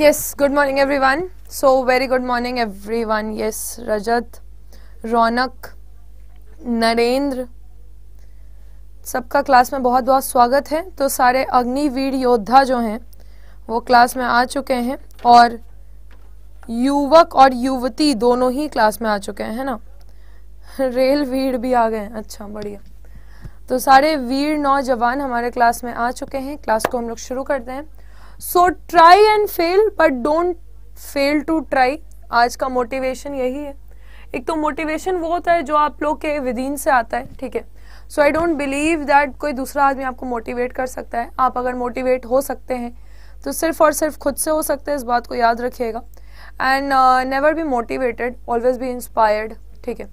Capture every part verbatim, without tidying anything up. Yes, good morning everyone. So very good morning everyone. Yes, Rajat, Raunak, Narendra, सबका class में बहुत बहुत स्वागत है. तो सारे अग्निवीर योद्धा जो हैं वो क्लास में आ चुके हैं और युवक और युवती दोनों ही क्लास में आ चुके हैं, है ना. रेल वीर भी आ गए हैं, अच्छा बढ़िया. तो सारे वीर नौजवान हमारे क्लास में आ चुके हैं. क्लास को हम लोग शुरू करते हैं. So try and fail but don't fail to try. आज का मोटिवेशन यही है. एक तो मोटिवेशन वो होता है जो आप लोग के विदिन से आता है, ठीक है. So I don't believe that कोई दूसरा आदमी आपको मोटिवेट कर सकता है. आप अगर मोटिवेट हो सकते हैं तो सिर्फ और सिर्फ खुद से हो सकते हैं, इस बात को याद रखिएगा. And never be motivated, always be inspired, ठीक है.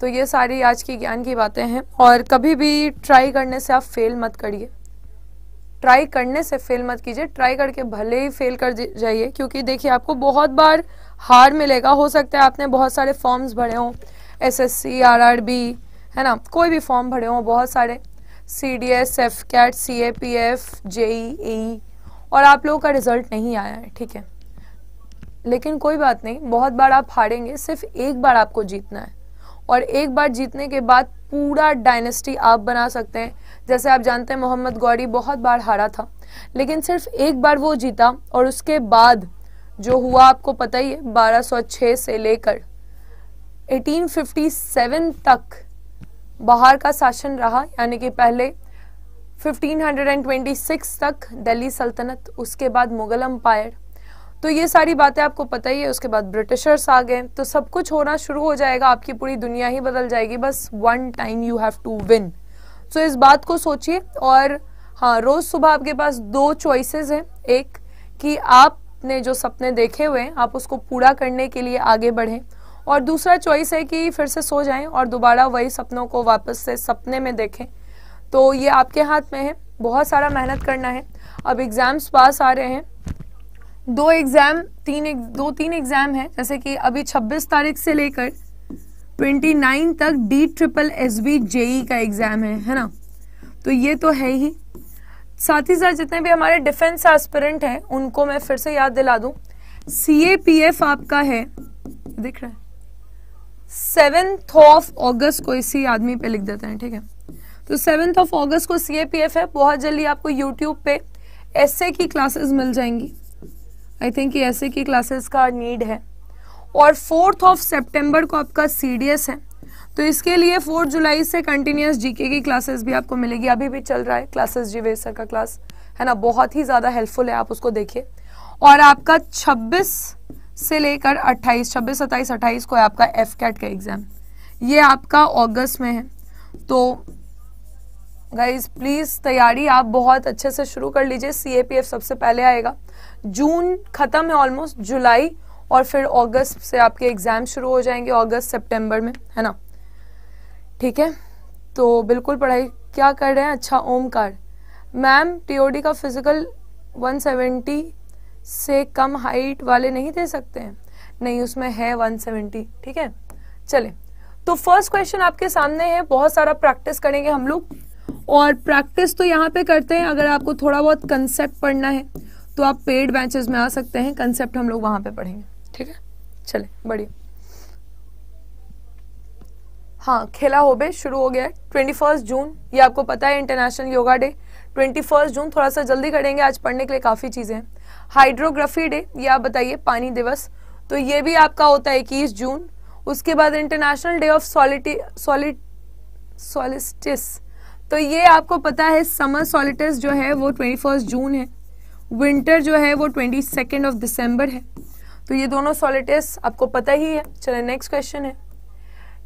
तो ये सारी आज की ज्ञान की बातें हैं. और कभी भी ट्राई करने से आप फेल मत करिए, ट्राई करने से फेल मत कीजिए. ट्राई करके भले ही फेल कर जाइए, क्योंकि देखिए आपको बहुत बार हार मिलेगा. हो सकता है आपने बहुत सारे फॉर्म्स भरे हों, एसएससी, आरआरबी, है ना, कोई भी फॉर्म भरे हों बहुत सारे, सीडीएस, एफ-कैट, सीएपीएफ, जेईई, और आप लोगों का रिजल्ट नहीं आया है, ठीक है. लेकिन कोई बात नहीं, बहुत बार आप हारेंगे. सिर्फ एक बार आपको जीतना है और एक बार जीतने के बाद पूरा डायनेस्टी आप बना सकते हैं. जैसे आप जानते हैं मोहम्मद गौरी बहुत बार हारा था, लेकिन सिर्फ एक बार वो जीता और उसके बाद जो हुआ आपको पता ही है. बारह सौ छह से लेकर अठारह सौ सत्तावन तक बाहर का शासन रहा, यानी कि पहले पंद्रह सौ छब्बीस तक दिल्ली सल्तनत, उसके बाद मुगल एम्पायर. तो ये सारी बातें आपको पता ही है. उसके बाद ब्रिटिशर्स आ गए. तो सब कुछ होना शुरू हो जाएगा, आपकी पूरी दुनिया ही बदल जाएगी. बस one time you have to win. So इस बात को सोचिए. और हाँ, रोज़ सुबह आपके पास दो चॉइसेस हैं. एक कि आपने जो सपने देखे हुए हैं आप उसको पूरा करने के लिए आगे बढ़ें, और दूसरा चॉइस है कि फिर से सो जाएं और दोबारा वही सपनों को वापस से सपने में देखें. तो ये आपके हाथ में है. बहुत सारा मेहनत करना है. अब एग्ज़ाम्स पास आ रहे हैं, दो एग्ज़ाम तीन एक, दो तीन एग्ज़ाम हैं. जैसे कि अभी छब्बीस तारीख से लेकर उनतीस तक D triple S B JE का एग्ज़ाम है, है ना. तो ये तो है ही. साथ ही साथ जितने भी हमारे डिफेंस एस्पिरेंट हैं उनको मैं फिर से याद दिला दूं. सीएपीएफ आपका है, दिख रहा है, सेवन्थ ऑफ ऑगस्ट को. इसी आदमी पे लिख देते हैं, ठीक है. तो सेवन्थ ऑफ ऑगस्ट को सीएपीएफ है. बहुत जल्दी आपको यूट्यूब पे एसए की क्लासेस मिल जाएंगी. आई थिंक ये ऐसे की क्लासेस का नीड है. और फोर्थ ऑफ सितंबर को आपका सीडीएस है. तो इसके लिए फोर्थ जुलाई से कंटिन्यूस जीके की क्लासेस भी आपको मिलेगी. अभी भी चल रहा है क्लासेस, जीवेश सर का क्लास, है ना, बहुत ही ज़्यादा हेल्पफुल है, आप उसको देखिए. और आपका छब्बीस से लेकर अट्ठाईस, छब्बीस सत्ताईस अट्ठाईस को है आपका एफ कैट का एग्ज़ाम. ये आपका अगस्त में है. तो गाइज प्लीज़ तैयारी आप बहुत अच्छे से शुरू कर लीजिए. सीएपीएफ सबसे पहले आएगा. जून ख़त्म है ऑलमोस्ट, जुलाई, और फिर अगस्त से आपके एग्ज़ाम शुरू हो जाएंगे, अगस्त सितंबर में, है ना, ठीक है. तो बिल्कुल पढ़ाई क्या कर रहे हैं. अच्छा ओमकार मैम, टीओडी का फिज़िकल एक सौ सत्तर से कम हाइट वाले नहीं दे सकते हैं. नहीं, उसमें है एक सौ सत्तर, ठीक है. चले तो फर्स्ट क्वेश्चन आपके सामने है. बहुत सारा प्रैक्टिस करेंगे हम लोग. और प्रैक्टिस तो यहाँ पे करते हैं. अगर आपको थोड़ा बहुत कंसेप्ट पढ़ना है तो आप पेड बैचेस में आ सकते हैं. कंसेप्ट हम लोग वहाँ पे पढ़ेंगे, ठीक है. चले बढ़िया. हाँ, खेला होबे शुरू हो गया है. ट्वेंटी फर्स्ट जून ये आपको पता है international yoga day. Twenty first June थोड़ा सा जल्दी करेंगे, आज पढ़ने के लिए काफ़ी चीज़ें हैं. हाइड्रोग्राफी डे ये आप बताइए, पानी दिवस, तो ये भी आपका होता है इक्कीस जून. उसके बाद इंटरनेशनल डे ऑफ सॉलिटी सॉलिट सॉलिस्टिस, तो ये आपको पता है. समर सॉलिटिस जो है वो ट्वेंटी फर्स्ट जून है. विंटर जो है वो ट्वेंटी सेकेंड ऑफ दिसंबर है. तो ये दोनों सॉलिटिस आपको पता ही है. चले नेक्स्ट क्वेश्चन है.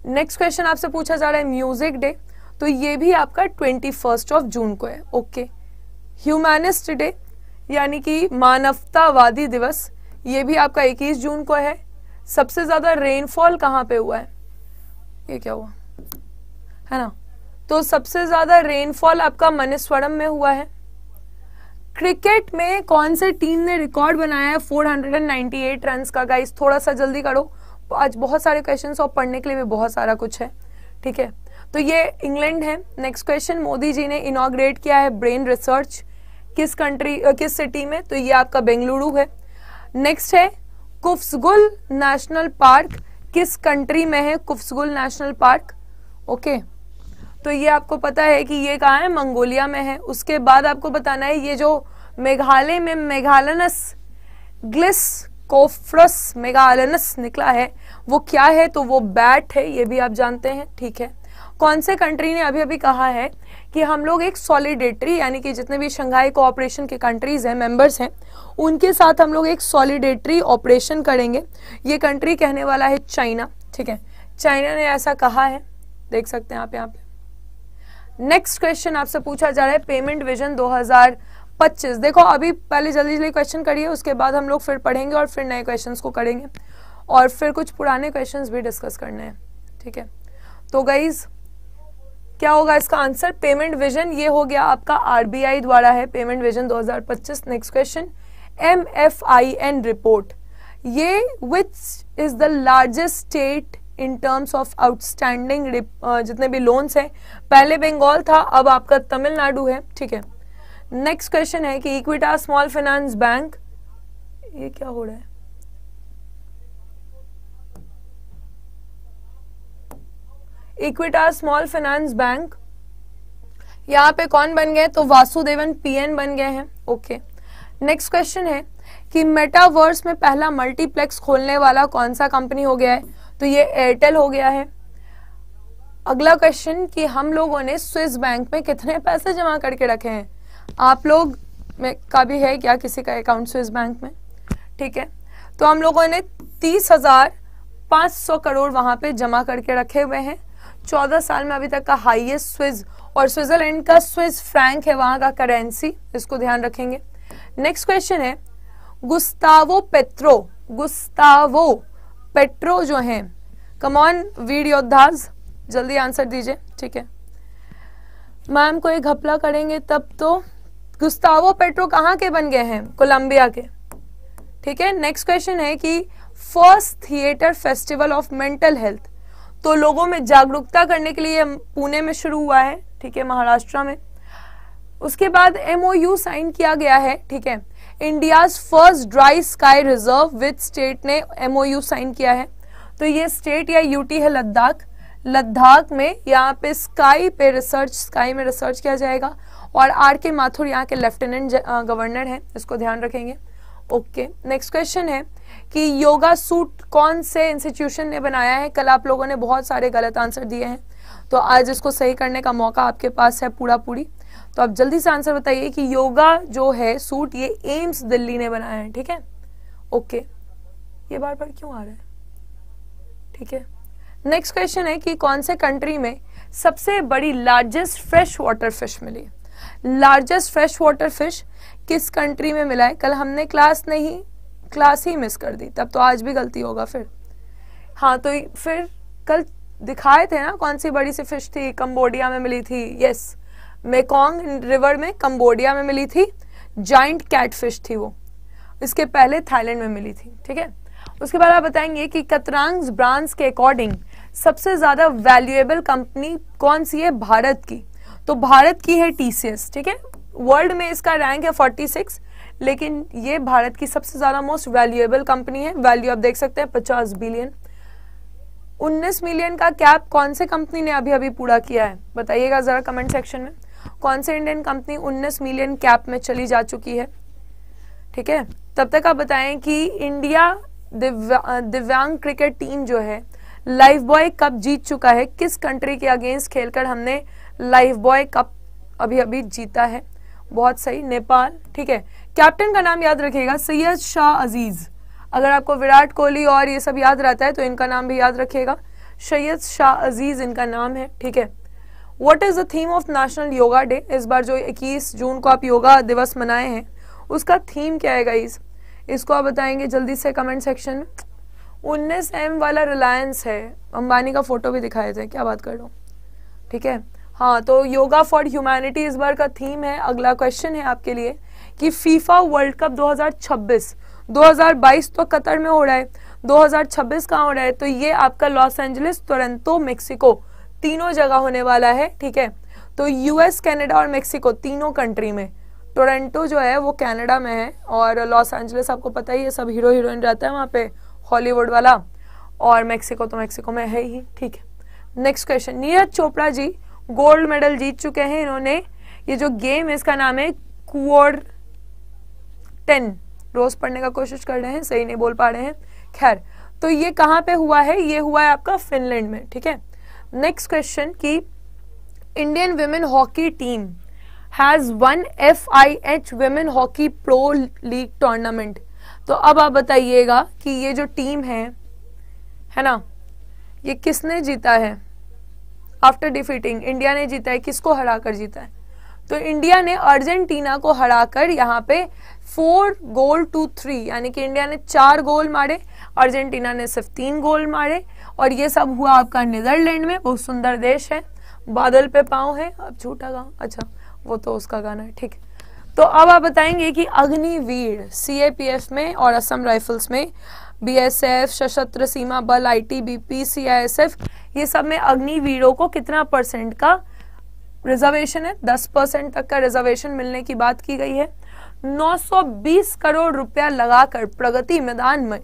नेक्स्ट क्वेश्चन आपसे पूछा जा रहा है म्यूजिक डे. तो ये भी आपका ट्वेंटी फर्स्ट ऑफ जून को है, ओके. ह्यूमैनिस्ट डे यानी कि मानवतावादी दिवस, ये भी आपका इक्कीस जून को है. सबसे ज़्यादा रेनफॉल कहाँ पे हुआ है, ये क्या हुआ है ना, तो सबसे ज़्यादा रेनफॉल आपका मनेस्वरम में हुआ है. क्रिकेट में कौन से टीम ने रिकॉर्ड बनाया है चार सौ अट्ठानवे रन का. गाइस थोड़ा सा जल्दी करो, आज बहुत सारे क्वेश्चंस और पढ़ने के लिए भी बहुत सारा कुछ है, ठीक है. तो ये इंग्लैंड है. नेक्स्ट क्वेश्चन, मोदी जी ने इनॉग्रेट किया है ब्रेन रिसर्च किस कंट्री किस सिटी में. तो ये आपका बेंगलुरु है. नेक्स्ट है कोफ्सगुल नेशनल पार्क किस कंट्री में है, कोफ्सगुल नेशनल पार्क। ओके तो ये आपको पता है कि ये कहाँ है, मंगोलिया में है। उसके बाद आपको बताना है ये जो मेघालय में मेघालनस ग्लिस कोफ्रस मेघालनस निकला है वो क्या है, तो वो बैट है, ये भी आप जानते हैं ठीक है। कौन से कंट्री ने अभी अभी कहा है कि हम लोग एक सॉलिडेटरी यानी कि जितने भी शंघाई कोऑपरेशन के कंट्रीज हैं मेंबर्स हैं उनके साथ हम लोग एक सॉलिडेटरी ऑपरेशन करेंगे। ये कंट्री कहने वाला है चाइना ठीक है, चाइना ने ऐसा कहा है, देख सकते हैं आप यहाँ पे। नेक्स्ट क्वेश्चन आपसे पूछा जा रहा है पेमेंट विजन दो हजार पच्चीस। देखो अभी पहले जल्दी जल्दी क्वेश्चन करिए, उसके बाद हम लोग फिर पढ़ेंगे और फिर नए क्वेश्चन को करेंगे और फिर कुछ पुराने क्वेश्चन भी डिस्कस करने हैं ठीक है। तो गाइज क्या होगा इसका आंसर, पेमेंट विजन ये हो गया आपका आरबीआई द्वारा है पेमेंट विजन दो हजार पच्चीस। नेक्स्ट क्वेश्चन एमएफआईएन रिपोर्ट, ये which is the largest state in terms of outstanding जितने भी लोन्स हैं, पहले बंगाल था अब आपका तमिलनाडु है ठीक है। नेक्स्ट क्वेश्चन है कि इक्विटा स्मॉल फाइनेंस बैंक, ये क्या हो रहा है, इक्विटा स्मॉल फाइनेंस बैंक यहाँ पे कौन बन गए, तो वासुदेवन पीएन बन गए हैं ओके। नेक्स्ट क्वेश्चन है कि मेटावर्स में पहला मल्टीप्लेक्स खोलने वाला कौन सा कंपनी हो गया है, तो ये एयरटेल हो गया है। अगला क्वेश्चन कि हम लोगों ने स्विस बैंक में कितने पैसे जमा करके रखे हैं, आप लोग में का भी है क्या किसी का अकाउंट स्विस बैंक में ठीक है। तो हम लोगों ने तीस हजार पाँच सौ करोड़ वहाँ पे जमा करके रखे हुए हैं, चौदह साल में अभी तक का हाईएस्ट स्विस और स्विट्जरलैंड का स्विस फ्रैंक है वहां का करेंसी, इसको ध्यान रखेंगे। नेक्स्ट क्वेश्चन है गुस्तावो पेत्रो, गुस्तावो पेट्रो जो हैं, कम ऑन वीर योद्धाज जल्दी आंसर दीजिए ठीक है। मैम को एक घपला करेंगे तब तो, गुस्तावो पेट्रो कहाँ के बन गए हैं, कोलंबिया के ठीक है। नेक्स्ट क्वेश्चन है कि first theatre festival of mental health, तो लोगों में जागरूकता करने के लिए पुणे में शुरू हुआ है ठीक है, महाराष्ट्र में। उसके बाद एमओयू साइन किया गया है ठीक है, India's first dry sky reserve with state ने एमओयू साइन किया है, तो ये स्टेट या यूटी है लद्दाख। लद्दाख में यहाँ पे स्काई पे रिसर्च स्काई में रिसर्च किया जाएगा और आर के माथुर यहाँ के लेफ्टिनेंट गवर्नर हैं, इसको ध्यान रखेंगे ओके। नेक्स्ट क्वेश्चन है कि योगा सूट कौन से इंस्टीट्यूशन ने बनाया है, कल आप लोगों ने बहुत सारे गलत आंसर दिए हैं तो आज इसको सही करने का मौका आपके पास है पूरा पूरी, तो आप जल्दी से आंसर बताइए कि योगा जो है सूट ये एम्स दिल्ली ने बनाया है ठीक है ओके। ये बार बार क्यों आ रहा है ठीक है। नेक्स्ट क्वेश्चन है कि कौन से कंट्री में सबसे बड़ी लार्जेस्ट फ्रेश वाटर फिश मिली, लार्जेस्ट फ्रेश वाटर फिश किस कंट्री में मिला है, कल हमने क्लास नहीं क्लास ही मिस कर दी तब तो आज भी गलती होगा फिर, हाँ तो फिर कल दिखाए थे ना कौन सी बड़ी सी फिश थी, कंबोडिया में मिली थी यस, मेकोंग रिवर में कंबोडिया में मिली थी, जाइंट कैटफिश थी वो, इसके पहले थाईलैंड में मिली थी ठीक है। उसके बाद आप बताएंगे कि कतरांग्स ब्रांड्स के अकॉर्डिंग सबसे ज्यादा वैल्यूएबल कंपनी कौन सी है भारत की, तो भारत की है टीसीएस ठीक है, वर्ल्ड में इसका रैंक है छियालीस लेकिन ये भारत की सबसे ज्यादा मोस्ट वैल्यूएबल कंपनी है, वैल्यू आप देख सकते हैं पचास बिलियन। उन्नीस मिलियन का कैप कौन से कंपनी ने अभी अभी पूरा किया है, बताइएगा जरा कमेंट सेक्शन में कौन से इंडियन कंपनी उन्नीस मिलियन कैप में चली जा चुकी है ठीक है। तब तक आप बताएं कि इंडिया दिव्या, दिव्यांग क्रिकेट टीम जो है लाइफ बॉय कप जीत चुका है, किस कंट्री के अगेंस्ट खेलकर हमने लाइफ बॉय कप अभी अभी जीता है, बहुत सही नेपाल ठीक है। कैप्टन का नाम याद रखिएगा सैयद शाह अजीज, अगर आपको विराट कोहली और ये सब याद रहता है तो इनका नाम भी याद रखिएगा, सैयद शाह अजीज इनका नाम है ठीक है। What is the theme of national yoga day, इस बार जो इक्कीस जून को आप योगा दिवस मनाए हैं उसका थीम क्या है गाइस, इसको आप बताएंगे जल्दी से कमेंट सेक्शन में। उन्नीस एम वाला रिलायंस है, अंबानी का फोटो भी दिखाए थे क्या बात कर रहा हूँ ठीक है हाँ। तो योगा फॉर ह्यूमैनिटी इस बार का थीम है। अगला क्वेश्चन है आपके लिए कि फीफा वर्ल्ड कप दो हजार छब्बीस, दो हजार बाईस तो कतर में हो रहा है, दो हजार छब्बीस कहाँ हो रहा है, तो ये आपका लॉस एंजलिस टोरंटो मेक्सिको तीनों जगह होने वाला है ठीक है। तो यूएस कनाडा और मेक्सिको तीनों कंट्री में टोरंटो जो है वो कनाडा में है, और लॉस एंजलिस आपको पता ही है सब हीरो हीरोइन रहता है वहाँ पे, हॉलीवुड वाला, और मेक्सिको तो मेक्सिको में है ही, ठीक है। Next question, Neeraj Chopra ji gold medal जीत चुके हैं इन्होंने, ये जो गेम है इसका नाम है क्वाड्रंट, रोज पढ़ने का कोशिश कर रहे हैं, सही नहीं बोल पा रहे हैं, खैर। तो ये कहाँ पे हुआ है, ये हुआ है आपका फिनलैंड में, ठीक है। नेक्स्ट क्वेश्चन की Indian women hockey team has won F I H women hockey pro league tournament, तो अब आप बताइएगा कि ये जो टीम है है ना, ये किसने जीता है आफ्टर डिफीटिंग, इंडिया ने जीता है, किसको हराकर जीता है, तो इंडिया ने अर्जेंटीना को हराकर यहाँ पे फोर गोल टू थ्री, यानी कि इंडिया ने चार गोल मारे, अर्जेंटीना ने सिर्फ तीन गोल मारे, और ये सब हुआ आपका नीदरलैंड में, बहुत सुंदर देश है, बादल पे पाँव है, अब झूठा गाँव, अच्छा वो तो उसका गाना है, ठीक। तो अब आप बताएंगे कि अग्निवीर सीएपीएफ में और असम राइफल्स में, बीएसएफ, सशस्त्र सीमा बल, आईटीबीपी, सीआईएसएफ, ये सब में अग्निवीरों को कितना परसेंट का रिजर्वेशन है, दस परसेंट तक का रिजर्वेशन मिलने की बात की गई है। नौ सौ बीस करोड़ रुपया लगाकर प्रगति मैदान में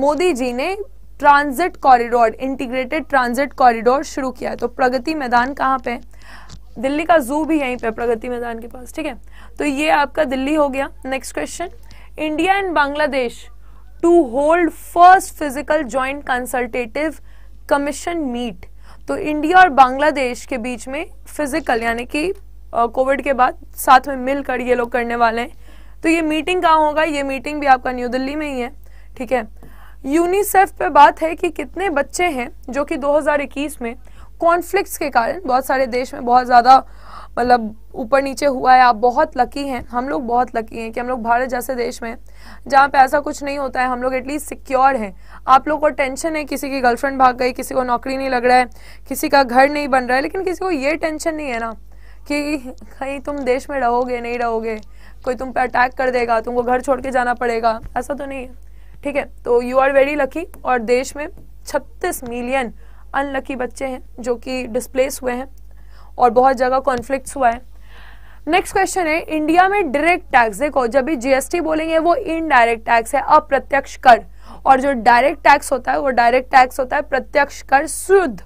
मोदी जी ने transit corridor, integrated transit corridor शुरू किया है। तो प्रगति मैदान कहाँ पे, दिल्ली का जू भी यहीं पे, प्रगति मैदान के पास, ठीक है। तो ये आपका दिल्ली हो गया। Next question, India and Bangladesh to hold first physical joint consultative commission meet, तो इंडिया और बांग्लादेश के बीच में फिजिकल, यानी कि कोविड के बाद साथ में मिलकर ये लोग करने वाले हैं। तो ये मीटिंग कहाँ होगा, ये मीटिंग भी आपका न्यू दिल्ली में ही है, ठीक है। यूनिसेफ पे बात है कि कितने बच्चे हैं जो कि दो हजार इक्कीस में कॉन्फ्लिक्ट्स के कारण, बहुत सारे देश में बहुत ज़्यादा मतलब ऊपर नीचे हुआ है। आप बहुत लकी हैं, हम लोग बहुत लकी हैं कि हम लोग भारत जैसे देश में जहाँ पे ऐसा कुछ नहीं होता है, हम लोग एटलीस्ट सिक्योर हैं। आप लोग को टेंशन है, किसी की गर्लफ्रेंड भाग गई, किसी को नौकरी नहीं लग रहा है, किसी का घर नहीं बन रहा है, लेकिन किसी को ये टेंशन नहीं है ना कि कहीं तुम देश में रहोगे नहीं रहोगे, कोई तुम पर अटैक कर देगा, तुमको घर छोड़ के जाना पड़ेगा, ऐसा तो नहीं है, ठीक है। तो यू आर वेरी लकी। और देश में छत्तीस मिलियन अनलकी बच्चे हैं जो कि डिस्प्लेस हुए हैं और बहुत जगह कॉन्फ्लिक्ट्स हुआ है। नेक्स्ट क्वेश्चन है, इंडिया में डायरेक्ट टैक्स, देखो जब भी जीएसटी बोलेंगे वो इनडायरेक्ट टैक्स है, अप्रत्यक्ष कर, और जो डायरेक्ट टैक्स होता है वो डायरेक्ट टैक्स होता है, प्रत्यक्ष कर शुद्ध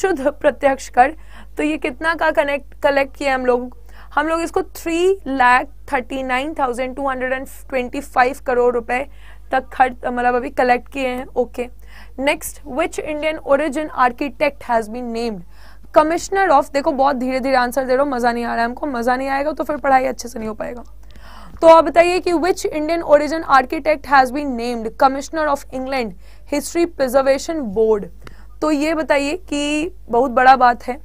शुद्ध प्रत्यक्ष कर। तो ये कितना का कनेक्ट कलेक्ट किया हम लोग हम लोग इसको three lakh thirty nine thousand two hundred and twenty five crore रुपए तक खर्च मतलब अभी कलेक्ट किए हैं, okay. Next, which Indian origin architect has been named commissioner of, देखो बहुत धीरे धीरे आंसर दे रहा हूँ, मजा नहीं आ रहा है हमको, मजा नहीं आएगा तो फिर पढ़ाई अच्छे से नहीं हो पाएगा। तो आप बताइए कि which Indian origin architect has been named commissioner of England history preservation board, तो ये बताइए कि बहुत बड़ा बात है।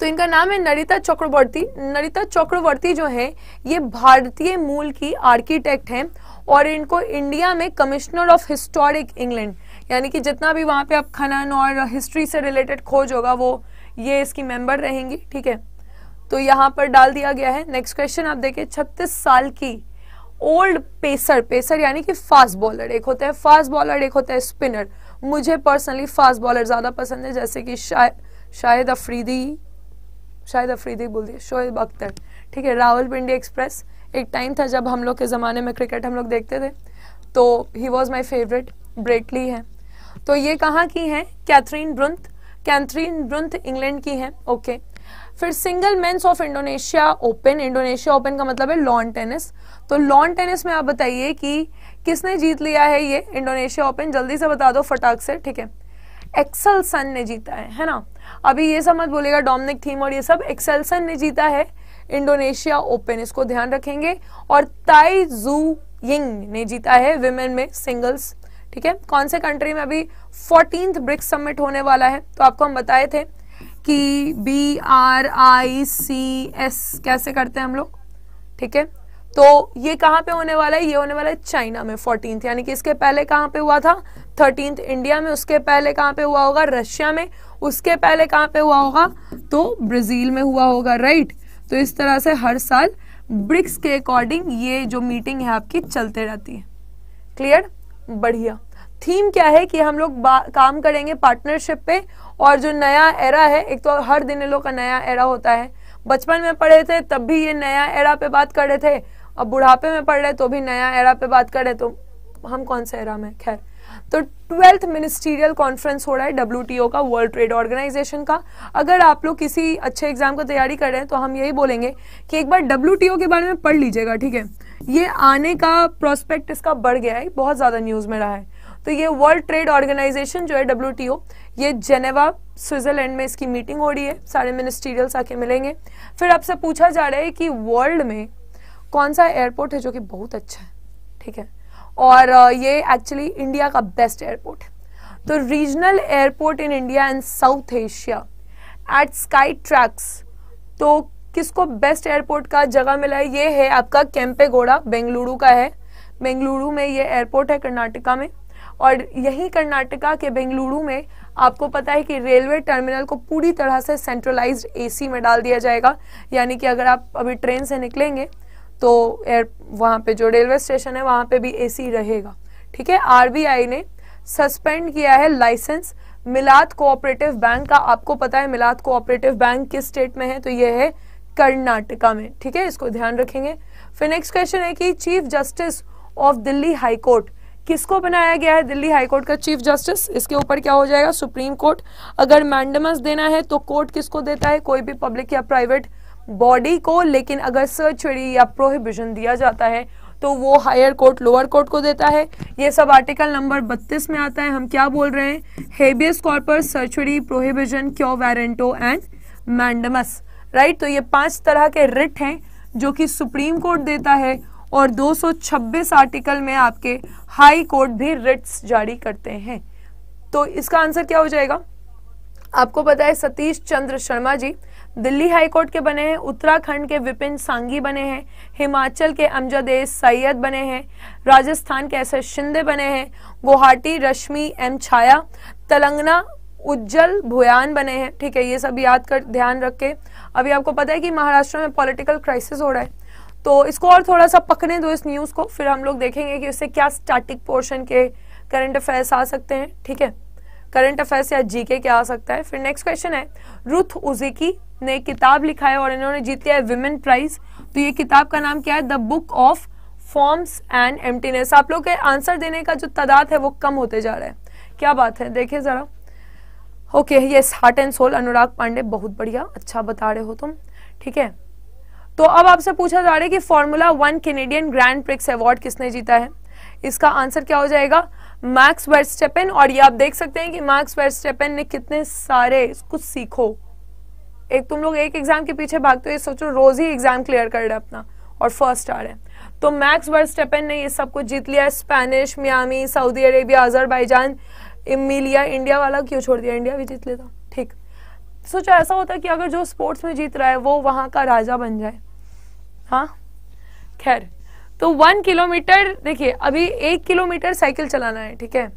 तो इनका नाम है नरिता चक्रवर्ती। नरिता चक्रवर्ती जो है ये भारतीय मूल की आर्किटेक्ट हैं और इनको इंडिया में कमिश्नर ऑफ हिस्टोरिक इंग्लैंड, यानी कि जितना भी वहाँ पे आप खनन और हिस्ट्री से रिलेटेड खोज होगा वो ये इसकी मेंबर रहेंगी, ठीक है। तो यहाँ पर डाल दिया गया है। नेक्स्ट क्वेश्चन आप देखिए, छत्तीस साल की ओल्ड पेसर, पेसर यानी कि फास्ट बॉलर, एक होता है फास्ट बॉलर एक होता है स्पिनर, मुझे पर्सनली फास्ट बॉलर ज़्यादा पसंद है, जैसे कि शाहिद अफरीदी शाहिद अफरीदी बोल दिया शोएब अख्तर, ठीक है। रावलपिंडी एक्सप्रेस, एक टाइम था जब हम लोग के ज़माने में क्रिकेट हम लोग देखते थे, तो ही वॉज माई फेवरेट। ब्रेटली है, तो ये कहाँ की हैं, कैथरीन ब्रुंथ कैथरीन ब्रुंथ इंग्लैंड की हैं, ओके। फिर single men's of Indonesia open, Indonesia open का मतलब है लॉन टेनिस, तो लॉन टेनिस में आप बताइए कि किसने जीत लिया है ये इंडोनेशिया ओपन, जल्दी से बता दो फटाक से, ठीक है। एक्सेलसन ने जीता है है ना, अभी ये सब मत बोलेगा डोमिनिक थीम और ये सब, एक्सेलसन ने जीता है इंडोनेशिया ओपन, इसको ध्यान रखेंगे। और ताई जू यिंग ने जीता है विमेन में सिंगल्स, ठीक है। कौन से कंट्री में, अभी फोर्टीन्थ ब्रिक्स समिट होने वाला है, तो आपको हम बताए थे कि B R I C S कैसे करते हैं हम लोग, ठीक है। तो ये कहाँ पे होने वाला है, ये होने वाला है चाइना में फोर्टीन्थ, यानी कि इसके पहले कहाँ पे हुआ था, थर्टीन्थ इंडिया में, उसके पहले कहाँ पे हुआ होगा, रशिया में, उसके पहले कहाँ पे हुआ होगा, तो ब्राज़ील में हुआ होगा, राइट। तो इस तरह से हर साल ब्रिक्स के अकॉर्डिंग ये जो मीटिंग है आपकी चलते रहती है, क्लियर, बढ़िया। थीम क्या है कि हम लोग काम करेंगे पार्टनरशिप पे, और जो नया एरा है, एक तो हर दिन इन लोग का नया एरा होता है, बचपन में पढ़े थे तब भी ये नया एरा पे बात कर रहे थे, अब बुढ़ापे में पढ़ रहे तो भी नया एरा पे बात कर रहे, तो हम कौन से एरा में। खैर, तो ट्वेल्थ मिनिस्टीरियल कॉन्फ्रेंस हो रहा है डब्ल्यू टी ओ का, वर्ल्ड ट्रेड ऑर्गेनाइजेशन का। अगर आप लोग किसी अच्छे एग्जाम को तैयारी कर रहे हैं तो हम यही बोलेंगे कि एक बार डब्ल्यू टी ओ के बारे में पढ़ लीजिएगा, ठीक है। ये आने का प्रोस्पेक्ट इसका बढ़ गया है, बहुत ज़्यादा न्यूज़ में रहा है। तो ये वर्ल्ड ट्रेड ऑर्गेनाइजेशन जो है डब्ल्यू टी ओ, ये जेनेवा स्विट्ज़रलैंड में इसकी मीटिंग हो रही है, सारे मिनिस्टीरियल्स आके मिलेंगे। फिर आपसे पूछा जा रहा है कि वर्ल्ड में कौन सा एयरपोर्ट है जो कि बहुत अच्छा है, ठीक है, और ये एक्चुअली इंडिया का बेस्ट एयरपोर्ट है। तो regional airport in India and South Asia at Skytrax, तो किसको बेस्ट एयरपोर्ट का जगह मिला है? ये है आपका केम्पेगौड़ा, बेंगलुरु का है, बेंगलुरु में ये एयरपोर्ट है कर्नाटका में। और यही कर्नाटका के बेंगलुरु में आपको पता है कि रेलवे टर्मिनल को पूरी तरह से सेंट्रलाइज्ड एसी में डाल दिया जाएगा, यानी कि अगर आप अभी ट्रेन से निकलेंगे तो एयर वहाँ पे जो रेलवे स्टेशन है वहाँ पे भी एसी रहेगा, ठीक है। आर बी आई ने सस्पेंड किया है लाइसेंस मिलाद कोऑपरेटिव बैंक का। आपको पता है मिलाद कोऑपरेटिव बैंक किस स्टेट में है, तो ये है कर्नाटका में, ठीक है, इसको ध्यान रखेंगे। फिर नेक्स्ट क्वेश्चन है कि chief justice of Delhi high court किसको बनाया गया है? दिल्ली हाई कोर्ट का चीफ जस्टिस, इसके ऊपर क्या हो जाएगा? Supreme court. अगर मैंडमस देना है तो कोर्ट किसको देता है? कोई भी पब्लिक या प्राइवेट बॉडी को। लेकिन अगर सर्चरी या प्रोहिबिशन दिया जाता है तो वो हायर कोर्ट लोअर कोर्ट को देता है। ये सब आर्टिकल नंबर बत्तीस में आता है। हम क्या बोल रहे हैं? Habeas corpus, certiorari, prohibition, quo warranto and mandamus, right. तो ये पांच तरह के रिट हैं जो कि सुप्रीम कोर्ट देता है, और दो सौ छब्बीस आर्टिकल में आपके हाई कोर्ट भी रिट्स जारी करते हैं। तो इसका आंसर क्या हो जाएगा? आपको पता है सतीश चंद्र शर्मा जी दिल्ली हाई कोर्ट के बने हैं, उत्तराखंड के विपिन सांगी बने हैं, हिमाचल के अमजद ए सैयद बने हैं, राजस्थान के एस एस शिंदे बने हैं, गुवाहाटी रश्मि एम छाया, तेलंगाना उज्जवल भुयान बने हैं, ठीक है। ये सब याद कर ध्यान रख के। अभी आपको पता है कि महाराष्ट्र में पॉलिटिकल क्राइसिस हो रहा है, तो इसको और थोड़ा सा पकड़ने दो इस न्यूज़ को, फिर हम लोग देखेंगे कि उससे क्या स्टैटिक पोर्शन के करंट अफेयर्स आ सकते हैं, ठीक है, करंट अफेयर्स या जीके क्या आ सकता है। फिर नेक्स्ट क्वेश्चन है, रुथ उज़िकी ने किताब लिखा है और इन्होंने जीत लिया है विमेन प्राइज, तो ये किताब का नाम क्या है? The book of forms and emptiness. आप लोग के आंसर देने का जो तादाद है वो कम होते जा रहा है, क्या बात है, देखिए ज़रा। Okay, yes, heart and soul, Anurag Pandey, बहुत बढ़िया, अच्छा बता रहे हो तुम, ठीक है। तो अब आपसे पूछा जा रहा है कि formula one Canadian grand prix award किसने जीता है? इसका आंसर क्या हो जाएगा? Max Verstappen. और ये आप देख सकते हैं कि मैक्स वेरस्टैपेन ने कितने सारे, कुछ सीखो, एक तुम लोग एक एग्जाम के पीछे भागते हो, ये सोचो रोज ही एग्जाम क्लियर कर रहे अपना और फर्स्ट आ रहे हैं। तो मैक्स वेरस्टैपेन ने ये सब कुछ जीत लिया है। Spanish, Miami, Saudi Arabia, Azerbaijan, Emilia, India वाला क्यों छोड़ दिया, इंडिया भी जीत लेता, ठीक। सोचो ऐसा होता कि अगर जो स्पोर्ट्स में जीत रहा है वो वहाँ का राजा बन जाए, हाँ। खैर, तो वन किलोमीटर देखिए, अभी एक किलोमीटर साइकिल चलाना है, ठीक है,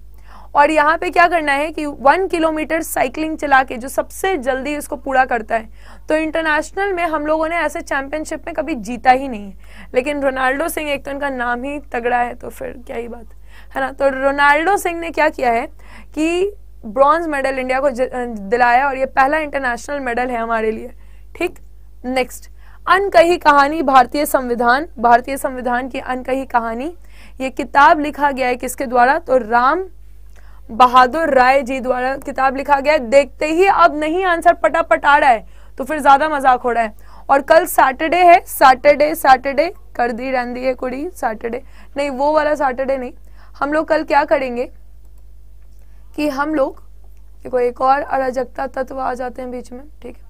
और यहाँ पे क्या करना है कि वन किलोमीटर साइकिलिंग चला के जो सबसे जल्दी इसको पूरा करता है, तो इंटरनेशनल में हम लोगों ने ऐसे चैंपियनशिप में कभी जीता ही नहीं है, लेकिन रोनाल्डो सिंह, एक तो उनका नाम ही तगड़ा है तो फिर क्या ही बात है ना। तो रोनाल्डो सिंह ने क्या किया है कि ब्रॉन्ज मेडल इंडिया को दिलाया, और ये पहला इंटरनेशनल मेडल है हमारे लिए, ठीक। नेक्स्ट, अनकही कहानी, भारतीय संविधान, भारतीय संविधान की अनकही कहानी, ये किताब लिखा गया है किसके द्वारा? तो राम बहादुर राय जी द्वारा किताब लिखा गया है। देखते ही अब नहीं आंसर पटापट आ रहा है तो फिर ज्यादा मजाक हो रहा है। और कल सैटरडे है, सैटरडे सैटरडे कर दी रहती है कुड़ी, सैटरडे नहीं, वो वाला सैटरडे नहीं, हम लोग कल क्या करेंगे कि हम लोग, देखो एक और अराजकता तत्व आ जाते हैं बीच में, ठीक है,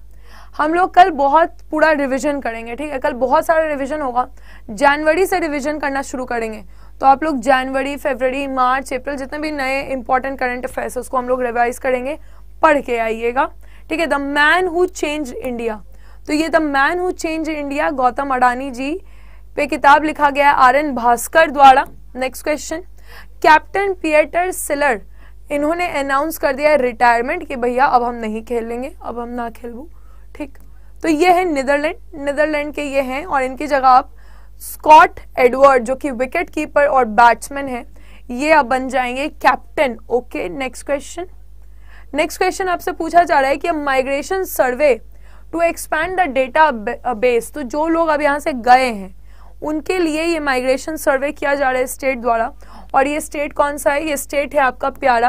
हम लोग कल बहुत पूरा रिवीजन करेंगे, ठीक है, कल बहुत सारा रिवीजन होगा, जनवरी से रिवीजन करना शुरू करेंगे। तो आप लोग जनवरी, फरवरी, मार्च, अप्रैल, जितने भी नए इंपॉर्टेंट करंट अफेयर्स उसको हम लोग रिवाइज करेंगे, पढ़ के आइएगा, ठीक है। The man who change India, तो ये the man who change India Gautam Adani ji पे किताब लिखा गया है आर एन भास्कर द्वारा। नेक्स्ट क्वेश्चन, कैप्टन पियटर सिलर, इन्होंने अनाउंस कर दिया रिटायरमेंट कि भैया अब हम नहीं खेलेंगे, अब हम ना खेलूँ, ठीक। तो ये है नीदरलैंड, नीदरलैंड के ये हैं, और इनकी जगह आप स्कॉट एडवर्ड जो कि विकेट कीपर और बैट्समैन हैं, ये अब बन जाएंगे captain. Okay, next question, next question आपसे पूछा जा रहा है कि migration survey to expand the database, तो जो लोग अब यहाँ से गए हैं उनके लिए ये माइग्रेशन सर्वे किया जा रहा है स्टेट द्वारा। और ये स्टेट कौन सा है? ये स्टेट है आपका प्यारा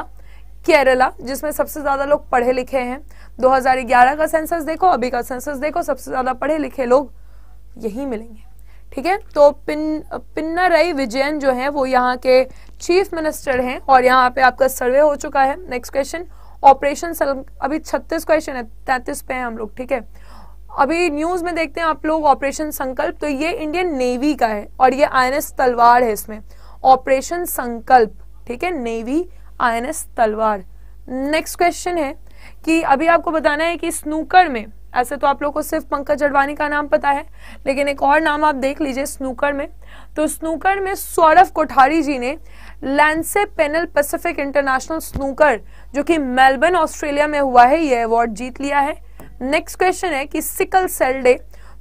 केरला, जिसमें सबसे ज़्यादा लोग पढ़े लिखे हैं। दो हज़ार ग्यारह का सेंसस देखो, अभी का सेंसस देखो, सबसे ज़्यादा पढ़े लिखे लोग यही मिलेंगे। ठीक है, तो पिन पिन्नरई विजयन जो हैं वो यहाँ के चीफ मिनिस्टर हैं। और यहाँ पे आपका सर्वे हो चुका है। नेक्स्ट क्वेश्चन ऑपरेशन, अभी छत्तीस क्वेश्चन है, तैंतीस पे हैं हम लोग। ठीक है, अभी न्यूज़ में देखते हैं आप लोग ऑपरेशन संकल्प, तो ये इंडियन नेवी का है और ये आई एन एस तलवार है इसमें, ऑपरेशन संकल्प। ठीक है, navy I N S Talwar. Next question है कि अभी आपको बताना है कि स्नूकर में, ऐसे तो आप लोगों को सिर्फ पंकज अडवाणी का नाम पता है, लेकिन एक और नाम आप देख लीजिए स्नूकर में। तो स्नूकर में सौरभ कोठारी जी ने लैंसे पेनल पैसिफिक इंटरनेशनल स्नूकर, जो कि मेलबर्न ऑस्ट्रेलिया में हुआ है, ये अवार्ड जीत लिया है। नेक्स्ट क्वेश्चन है कि सिकल सेल डे,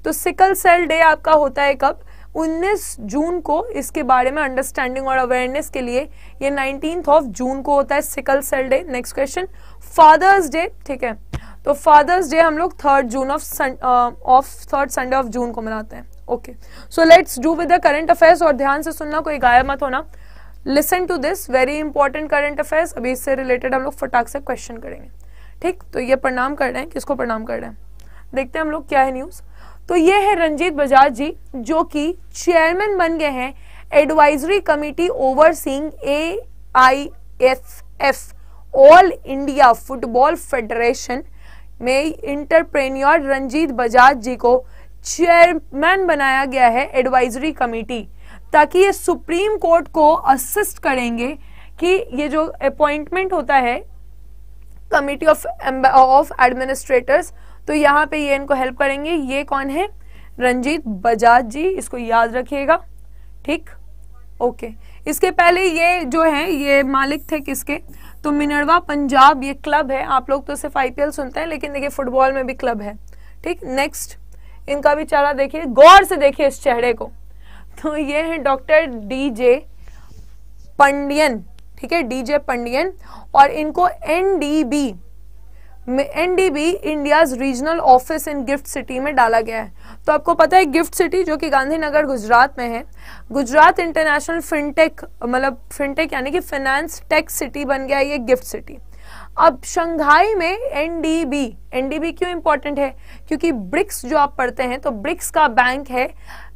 तो सिकल सेल डे आपका होता है कब? उन्नीस जून को। इसके बारे में अंडरस्टैंडिंग और अवेयरनेस के लिए ये नाइनटीन्थ ऑफ जून को होता है sickle cell day. Next question father's day, ठीक है, तो फादर्स डे हम लोग third June of of third Sunday of June को मनाते हैं। Okay, so let's do with the current affairs, और ध्यान से सुनना, कोई गायब मत होना। Listen to this very important current affairs, अभी इससे रिलेटेड हम लोग फटाक से क्वेश्चन करेंगे। ठीक, तो ये प्रणाम कर रहे हैं, किसको प्रणाम कर रहे हैं देखते हैं हम लोग क्या है न्यूज़। तो ये है रंजीत बजाज जी, जो कि चेयरमैन बन गए हैं advisory committee overseeing A I F F all India football federation में। इंटरप्रेन्योर रंजीत बजाज जी को चेयरमैन बनाया गया है एडवाइजरी कमेटी, ताकि ये सुप्रीम कोर्ट को असिस्ट करेंगे कि ये जो अपॉइंटमेंट होता है कमेटी ऑफ ऑफ एडमिनिस्ट्रेटर्स, तो यहाँ पे ये इनको हेल्प करेंगे। ये कौन है? रंजीत बजाज जी, इसको याद रखिएगा। ठीक, ओके, इसके पहले ये जो है ये मालिक थे किसके? तो मिनरवा पंजाब, ये क्लब है। आप लोग तो सिर्फ आईपीएल सुनते हैं, लेकिन देखिए फुटबॉल में भी क्लब है। ठीक, नेक्स्ट इनका भी चेहरा देखिए, गौर से देखिए इस चेहरे को। तो ये है डॉक्टर डीजे पंडियन, ठीक है, डीजे पंडियन। और इनको एनडीबी में, NDB India's regional office in GIFT city में डाला गया है। तो आपको पता है गिफ्ट सिटी जो कि गांधीनगर गुजरात में है, गुजरात इंटरनेशनल फिनटेक, मतलब फिनटेक यानी कि फाइनेंस टेक सिटी बन गया है ये गिफ्ट सिटी। अब शंघाई में एनडीबी, एनडीबी क्यों इंपॉर्टेंट है? क्योंकि ब्रिक्स जो आप पढ़ते हैं, तो ब्रिक्स का बैंक है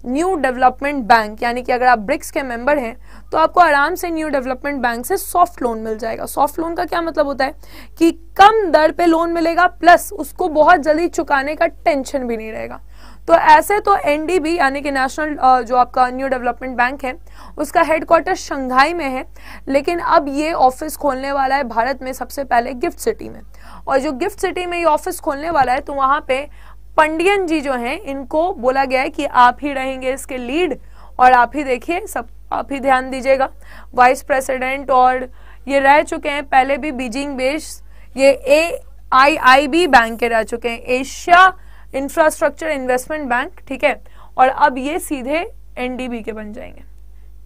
न्यू डेवलपमेंट बैंक, यानी कि अगर आप ब्रिक्स के मेंबर हैं तो आपको आराम से न्यू डेवलपमेंट बैंक से सॉफ्ट लोन मिल जाएगा। सॉफ्ट लोन का क्या मतलब होता है कि कम दर पे लोन मिलेगा, प्लस उसको बहुत जल्दी चुकाने का टेंशन भी नहीं रहेगा। तो ऐसे तो एनडीबी यानी कि नेशनल जो आपका न्यू डेवलपमेंट बैंक है, उसका हेडक्वार्टर शंघाई में है, लेकिन अब ये ऑफिस खोलने वाला है भारत में सबसे पहले गिफ्ट सिटी में। और जो गिफ्ट सिटी में ये ऑफिस खोलने वाला है, तो वहाँ पे पंडियन जी जो हैं इनको बोला गया है कि आप ही रहेंगे इसके लीड, और आप ही देखिए, सब आप ही ध्यान दीजिएगा। वाइस प्रेसिडेंट और ये रह चुके हैं पहले भी बीजिंग बेस्ड, ये ए आई आई बी बैंक के रह चुके हैं, एशिया इंफ्रास्ट्रक्चर इन्वेस्टमेंट बैंक। ठीक है, और अब ये सीधे एनडीबी के बन जाएंगे।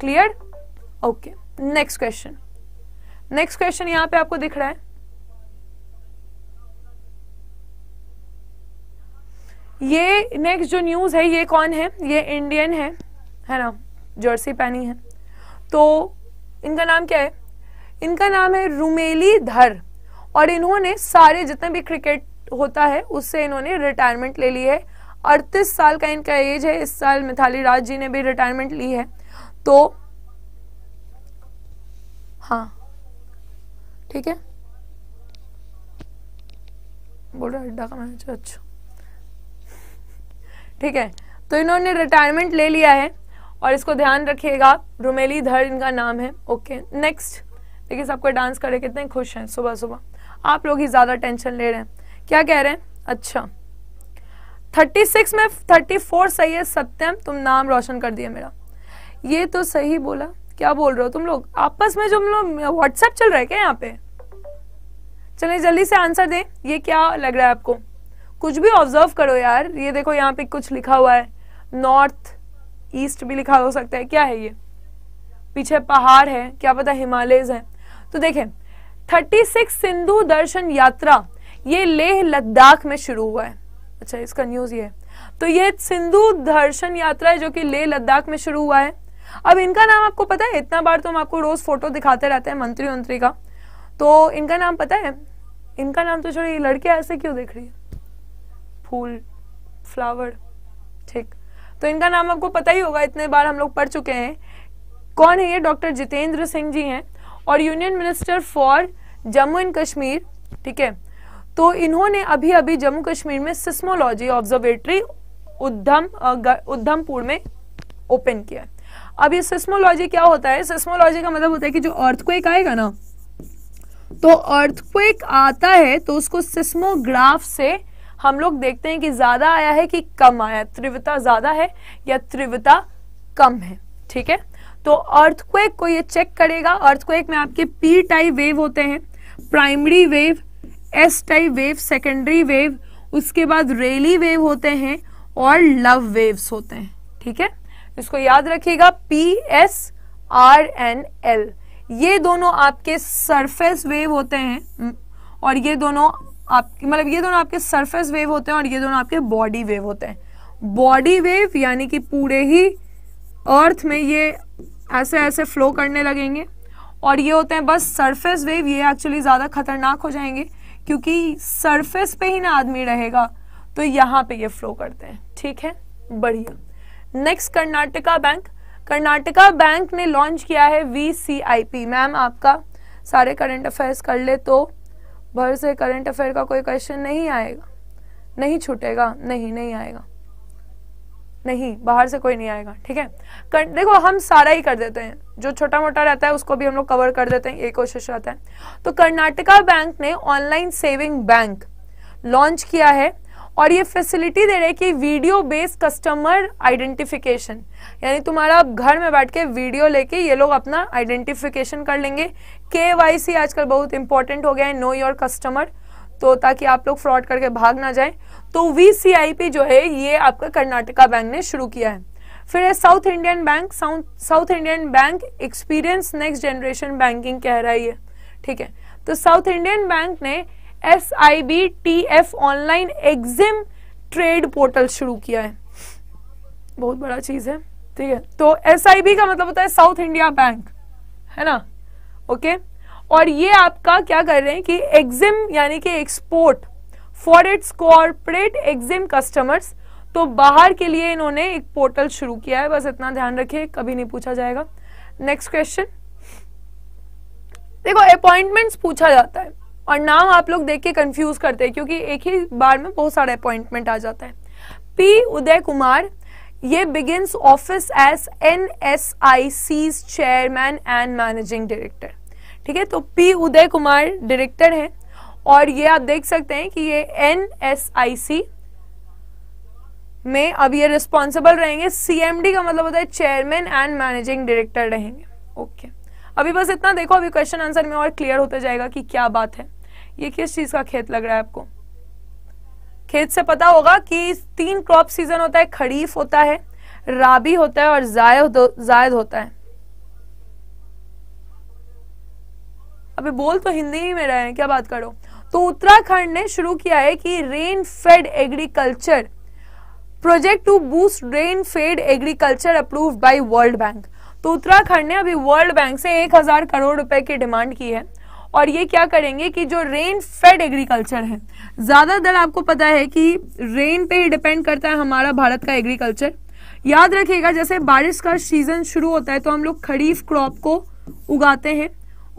Clear? Okay, next question. Next question यहाँ पे आपको दिख रहा है, ये नेक्स्ट जो न्यूज है ये कौन है? ये इंडियन है, है ना, जर्सी पहनी है। तो इनका नाम क्या है? इनका नाम है रुमेली धर, और इन्होंने सारे जितने भी क्रिकेट होता है उससे इन्होंने रिटायरमेंट ले ली है। अड़तीस साल का इनका एज है। इस साल मिथाली राज जी ने भी रिटायरमेंट ली है। तो हाँ, ठीक है, बोल रहा अड्डा का मैच, अच्छा ठीक है, तो इन्होंने रिटायरमेंट ले लिया है, और इसको ध्यान रखिएगा आप, रुमेली धर इनका नाम है। ओके, नेक्स्ट देखिए, सबको डांस करे, कितने खुश हैं सुबह सुबह, आप लोग ही ज़्यादा टेंशन ले रहे हैं। क्या कह रहे हैं? अच्छा, छत्तीस में चौंतीस सही है। सत्यम, तुम नाम रोशन कर दिया मेरा, ये तो सही बोला। क्या बोल रहे हो तुम लोग आपस में? जो हम लोग व्हाट्सएप चल रहा है क्या यहाँ पे? चलिए जल्दी से आंसर दें। ये क्या लग रहा है आपको? कुछ भी ऑब्जर्व करो यार। ये देखो यहाँ पे कुछ लिखा हुआ है, नॉर्थ ईस्ट भी लिखा हो सकता है। क्या है ये? पीछे पहाड़ है, क्या पता हिमालयज है। तो देखें, छत्तीस सिंधु दर्शन यात्रा ये लेह लद्दाख में शुरू हुआ है। अच्छा इसका न्यूज ये, तो ये सिंधु दर्शन यात्रा है जो कि लेह लद्दाख में शुरू हुआ है। अब इनका नाम आपको पता है, इतना बार तो हम आपको रोज फोटो दिखाते रहते हैं मंत्री मंत्री का, तो इनका नाम पता है? इनका नाम तो छोड़िए, लड़के ऐसे क्यों देख रही है, फूल फ्लावर, ठीक, तो इनका नाम आपको पता ही होगा, इतने बार हम लोग पढ़ चुके हैं। कौन है ये? डॉक्टर जितेंद्र सिंह जी हैं और union minister for Jammu and Kashmir, ठीक है। तो इन्होंने अभी अभी जम्मू कश्मीर में सिस्मोलॉजी ऑब्जर्वेटरी उद्धम उद्धमपुर में ओपन किया। अब ये सिस्मोलॉजी क्या होता है? सिस्मोलॉजी का मतलब होता है कि जो अर्थक्वेक आएगा ना, तो अर्थक्वेक आता है तो उसको सिस्मोग्राफ से हम लोग देखते हैं कि ज्यादा आया है कि कम आया, तीव्रता ज्यादा है या तीव्रता कम है, ठीक है। तो अर्थक्वेक को ये चेक करेगा। अर्थक्वेक में आपके पी टाइप वेव होते हैं, primary wave, S type wave, secondary wave, उसके बाद रेली वेव होते हैं और लव वेव्स होते हैं, ठीक है। इसको याद रखिएगा, P S R N L, ये दोनों आपके सरफेस वेव होते हैं और ये दोनों आप मतलब ये दोनों आपके सरफेस वेव होते हैं और ये दोनों आपके बॉडी वेव होते हैं। बॉडी वेव यानी कि पूरे ही अर्थ में ये ऐसे ऐसे फ्लो करने लगेंगे और ये होते हैं बस सरफेस वेव। ये एक्चुअली ज़्यादा खतरनाक हो जाएंगे क्योंकि सरफेस पे ही ना आदमी रहेगा, तो यहाँ पे ये फ्लो करते हैं, ठीक है, बढ़िया। Next, Karnataka bank. Karnataka bank ने लॉन्च किया है V C I P. Ma'am आपका सारे करंट अफेयर्स कर ले तो भर से करंट अफेयर का कोई क्वेश्चन नहीं आएगा, नहीं छूटेगा, नहीं नहीं आएगा, नहीं बाहर से कोई नहीं आएगा, ठीक है। कर, देखो हम सारा ही कर देते हैं, जो छोटा मोटा रहता है उसको भी हम लोग कवर कर देते हैं, ये कोशिश रहता है। तो कर्नाटका बैंक ने ऑनलाइन सेविंग बैंक लॉन्च किया है और ये फैसिलिटी दे रहे हैं कि वीडियो बेस्ड कस्टमर आइडेंटिफिकेशन, यानी तुम्हारा आप घर में बैठ के वीडियो लेके ये लोग अपना आइडेंटिफिकेशन कर लेंगे। केवाईसी आजकल बहुत इंपॉर्टेंट हो गया है, नो योर कस्टमर, तो ताकि आप लोग फ्रॉड करके भाग ना जाएं। तो वीसीआईपी जो है ये आपका कर्नाटका बैंक ने शुरू किया है। फिर है South Indian bank. South Indian bank experience next generation banking कह रहा है ये, ठीक है। तो साउथ इंडियन बैंक ने S I B T F online exim trade portal शुरू किया है, बहुत बड़ा चीज है, ठीक है। तो एस आई बी का मतलब होता है साउथ इंडिया बैंक, है ना, ओके। और ये आपका क्या कर रहे हैं कि एग्जिम यानी कि export for its corporate exim customers, तो बाहर के लिए इन्होंने एक पोर्टल शुरू किया है, बस इतना ध्यान रखिए, कभी नहीं पूछा जाएगा। नेक्स्ट क्वेश्चन, देखो अपॉइंटमेंट्स पूछा जाता है और नाम आप लोग देख के कंफ्यूज करते हैं क्योंकि एक ही बार में बहुत सारे अपॉइंटमेंट आ जाता है। पी उदय कुमार, ये begins office as N S I C chairman and managing director, ठीक है। तो पी उदय कुमार डायरेक्टर हैं और ये आप देख सकते हैं कि ये एन एस आई सी में अब ये रिस्पॉन्सिबल रहेंगे। सी एम डी का मतलब होता है चेयरमैन एंड मैनेजिंग डायरेक्टर रहेंगे, ओके। अभी बस इतना देखो, अभी क्वेश्चन आंसर में और क्लियर होता जाएगा कि क्या बात है। ये किस चीज का खेत लग रहा है आपको? खेत से पता होगा कि तीन क्रॉप सीजन होता है, खरीफ होता है, राबी होता है और जायद होता है। अबे बोल तो हिंदी ही में रहे हैं, क्या बात करो। तो उत्तराखंड ने शुरू किया है कि rain fed agriculture project to boost rain fed agriculture approved by world bank. तो उत्तराखंड ने अभी वर्ल्ड बैंक से एक हजार करोड़ रुपए की डिमांड की है और ये क्या करेंगे कि जो रेन फेड एग्रीकल्चर है, ज्यादातर आपको पता है कि रेन पे ही डिपेंड करता है हमारा भारत का एग्रीकल्चर। याद रखिएगा, जैसे बारिश का सीजन शुरू होता है तो हम लोग खरीफ क्रॉप को उगाते हैं,